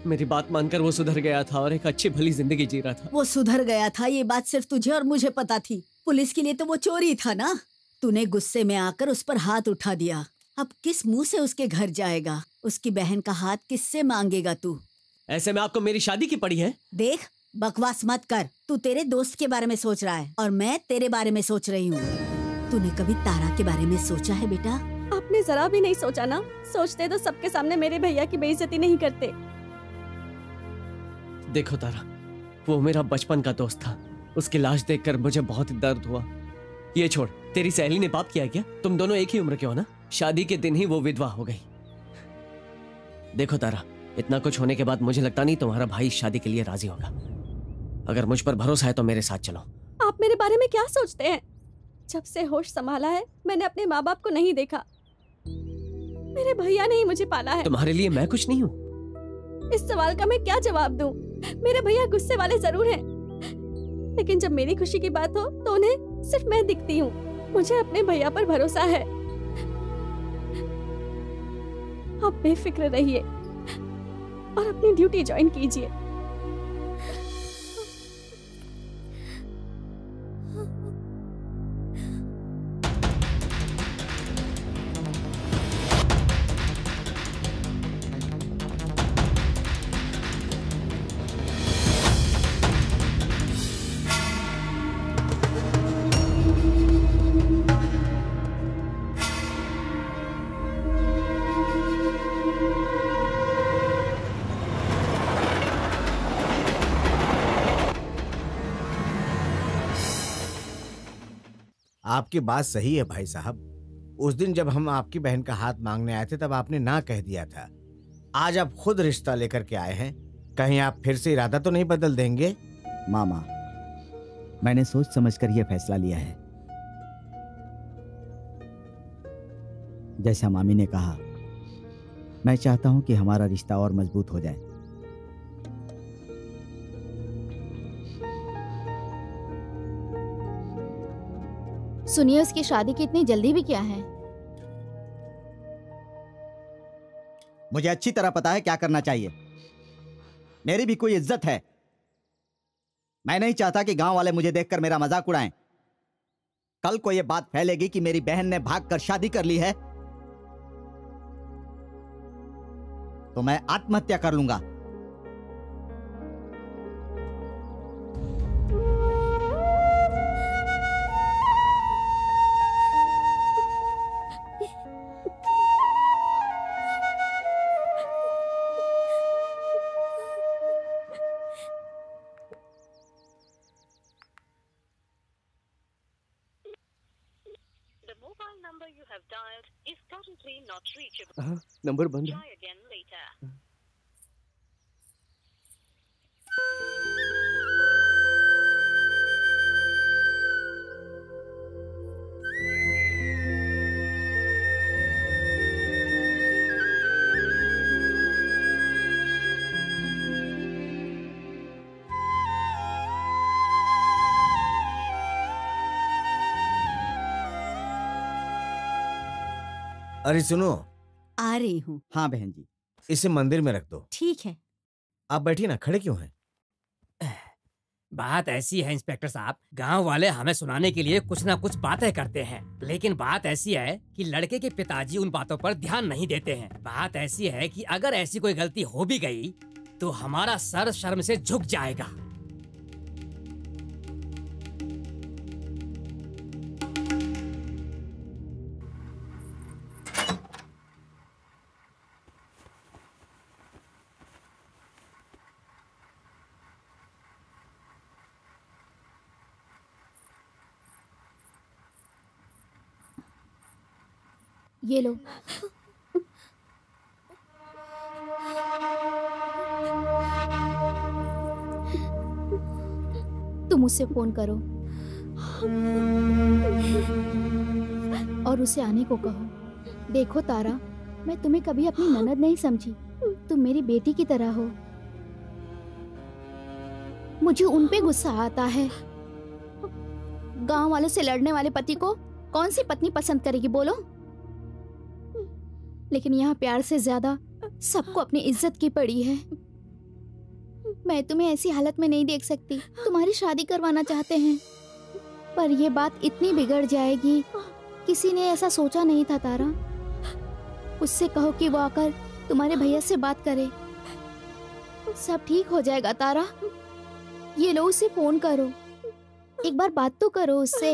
मेरी बात मानकर वो सुधर गया था और एक अच्छी भली जिंदगी जी रहा था। वो सुधर गया था ये बात सिर्फ तुझे और मुझे पता थी। पुलिस के लिए तो वो चोरी था ना। तूने गुस्से में आकर उस पर हाथ उठा दिया। अब किस मुंह से उसके घर जाएगा? उसकी बहन का हाथ किससे मांगेगा तू? ऐसे में आपको मेरी शादी की पड़ी है। देख बकवास मत कर। तू तेरे दोस्त के बारे में सोच रहा है और मैं तेरे बारे में सोच रही हूँ। तूने कभी तारा के बारे में सोचा है बेटा? आपने जरा भी नहीं सोचा ना। सोचते तो सबके सामने मेरे भैया की बेइज्जती नहीं करते। देखो तारा, वो मेरा बचपन का दोस्त था। उसकी लाश देखकर मुझे बहुत दर्द हुआ। ये छोड़, तेरी सहेली ने पाप किया क्या? तुम दोनों एक ही उम्र के हो ना। शादी के दिन ही वो विधवा हो गई। देखो तारा, इतना कुछ होने के बाद मुझे लगता नहीं तुम्हारा भाई शादी के लिए राजी होगा। अगर मुझ पर भरोसा है तो मेरे साथ चलो। आप मेरे बारे में क्या सोचते हैं? जब से होश संभाला है मैंने अपने माँ बाप को नहीं देखा। मेरे भैया ने ही मुझे पाला है। तुम्हारे लिए मैं कुछ नहीं हूँ। इस सवाल का मैं क्या जवाब दूँ? मेरे भैया गुस्से वाले जरूर हैं, लेकिन जब मेरी खुशी की बात हो तो उन्हें सिर्फ मैं दिखती हूँ। मुझे अपने भैया पर भरोसा है। आप बेफिक्र रहिए और अपनी ड्यूटी ज्वाइन कीजिए। आपकी बात सही है भाई साहब। उस दिन जब हम आपकी बहन का हाथ मांगने आए थे तब आपने ना कह दिया था। आज आप खुद रिश्ता लेकर के आए हैं, कहीं आप फिर से इरादा तो नहीं बदल देंगे? मामा, मैंने सोच समझकर यह फैसला लिया है। जैसा मामी ने कहा, मैं चाहता हूं कि हमारा रिश्ता और मजबूत हो जाए। सुनिए, उसकी शादी की इतनी जल्दी भी क्या है? मुझे अच्छी तरह पता है क्या करना चाहिए। मेरी भी कोई इज्जत है। मैं नहीं चाहता कि गांव वाले मुझे देखकर मेरा मजाक उड़ाएं। कल को यह बात फैलेगी कि मेरी बहन ने भागकर शादी कर ली है तो मैं आत्महत्या कर लूंगा। नंबर बंद है। अरे सुनो, आ रही हूँ। हाँ बहन जी, इसे मंदिर में रख दो। ठीक है। आप बैठिए ना, खड़े क्यों हैं? बात ऐसी है इंस्पेक्टर साहब, गांव वाले हमें सुनाने के लिए कुछ ना कुछ बातें करते हैं, लेकिन बात ऐसी है कि लड़के के पिताजी उन बातों पर ध्यान नहीं देते हैं। बात ऐसी है कि अगर ऐसी कोई गलती हो भी गई तो हमारा सर शर्म से झुक जाएगा। ये लो। तुम उसे फोन करो और उसे आने को कहो। देखो तारा, मैं तुम्हें कभी अपनी ननद नहीं समझी। तुम मेरी बेटी की तरह हो। मुझे उन पे गुस्सा आता है। गांव वालों से लड़ने वाले पति को कौन सी पत्नी पसंद करेगी बोलो? लेकिन यहाँ प्यार से ज्यादा सबको अपनी इज्जत की पड़ी है। मैं तुम्हें ऐसी हालत में नहीं देख सकती। तुम्हारी शादी करवाना चाहते हैं, पर यह बात इतनी बिगड़ जाएगी। किसी ने ऐसा सोचा नहीं था तारा। उससे कहो कि वो आकर तुम्हारे भैया से बात करे, सब ठीक हो जाएगा। तारा ये लो, उसे फोन करो, एक बार बात तो करो उससे।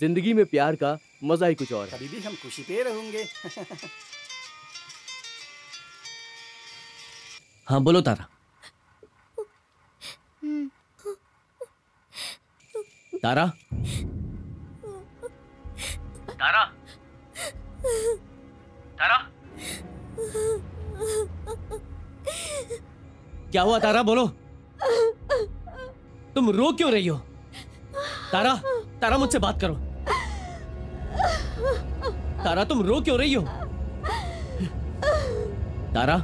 जिंदगी में प्यार का मजा ही कुछ और है। कभी हम खुशी पे रहेंगे। हाँ बोलो तारा। तारा, तारा, तारा, क्या हुआ तारा? बोलो, तुम रो क्यों रही हो? तारा, तारा मुझसे बात करो। तारा तुम रो क्यों रही हो? तारा,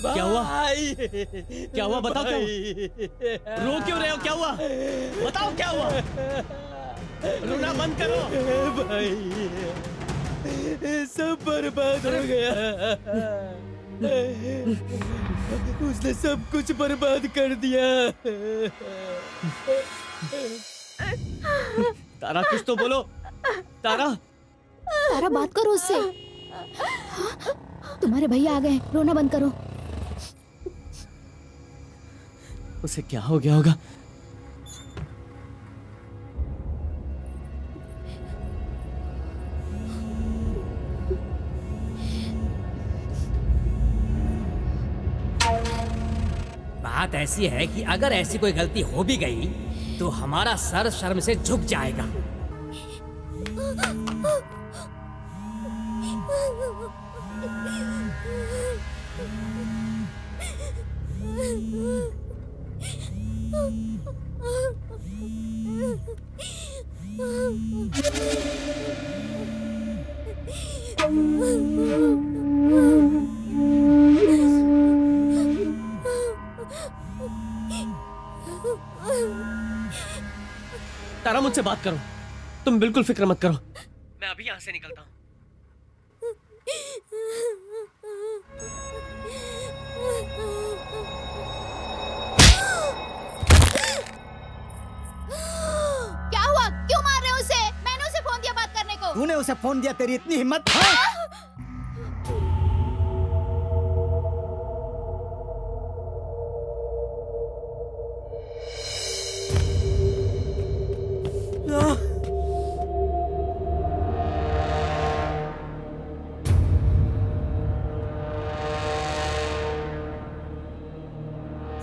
क्या हुआ? क्या हुआ बताओ? क्या हुआ? रो क्यों रहे हो? क्या हुआ बताओ? क्या हुआ? रोना बंद करो। भाई सब बर्बाद हो गया। उसने सब कुछ बर्बाद कर दिया। तारा कुछ तो बोलो। तारा, तारा बात करो उससे। तुम्हारे भैया आ गए, रोना बंद करो। उसे क्या हो गया होगा? बात ऐसी है कि अगर ऐसी कोई गलती हो भी गई तो हमारा सर शर्म से झुक जाएगा। तारा मुझसे बात करो, तुम बिल्कुल फिक्र मत करो, मैं अभी यहां से निकलता हूं। तूने उसे फोन दिया, तेरी इतनी हिम्मत? हाँ?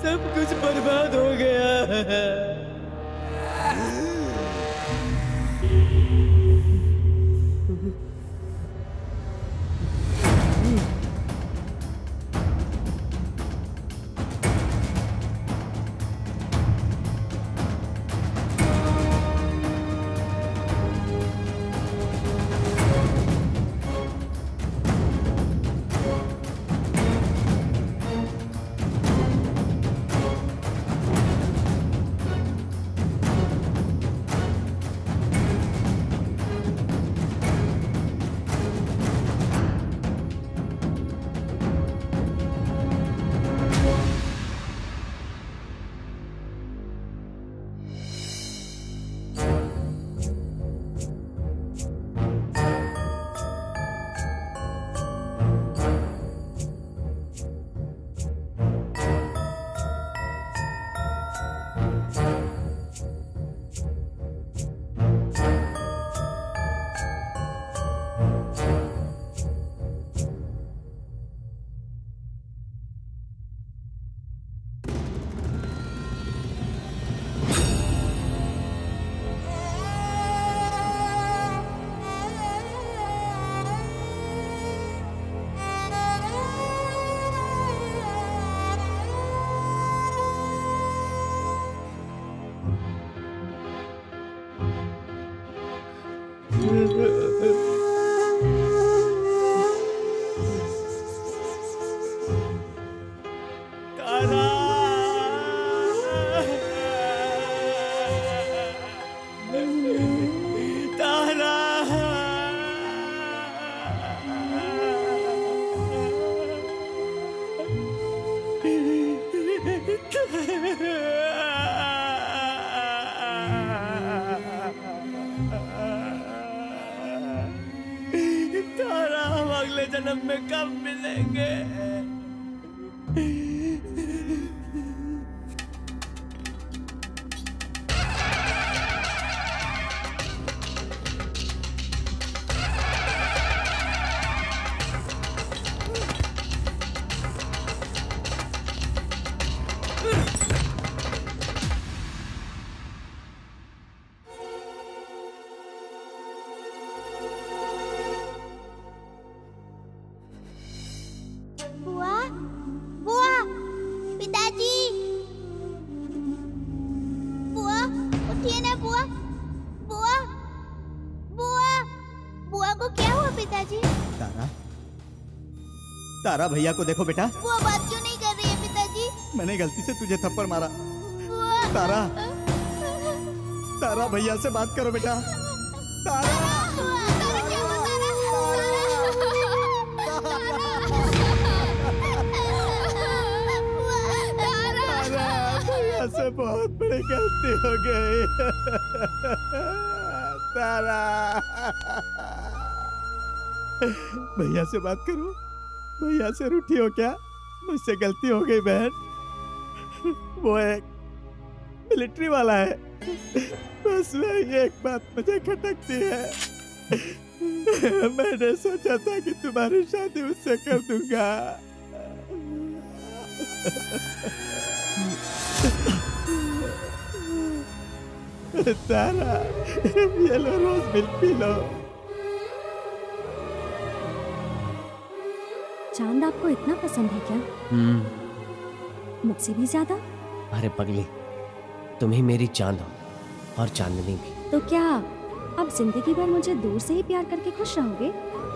सब कुछ बर्बाद हो गया। तारा तारा तारा हम अगले जन्म में कब मिलेंगे? तारा भैया को देखो बेटा। बुआ बात क्यों नहीं कर रही है पिताजी? मैंने गलती से तुझे थप्पड़ मारा। तारा, तारा भैया से बात करो बेटा। तारा, तारा क्या हुआ? तारा भैया से बहुत बड़ी गलती हो गई। तारा भैया से बात करो। भैया से रूठी हो क्या? मुझसे गलती हो गई बहन। वो एक मिलिट्री वाला है, बस वही एक बात मुझे खटकती है। मैंने सोचा था कि तुम्हारी शादी उससे कर दूंगा। तारा ये लो रोज मिल्क पी लो। चांद आपको इतना पसंद है क्या? मुझसे भी ज्यादा? अरे पगली, तुम ही मेरी चांद हो और चांदनी भी। तो क्या आप जिंदगी भर मुझे दूर से ही प्यार करके खुश रहोगे?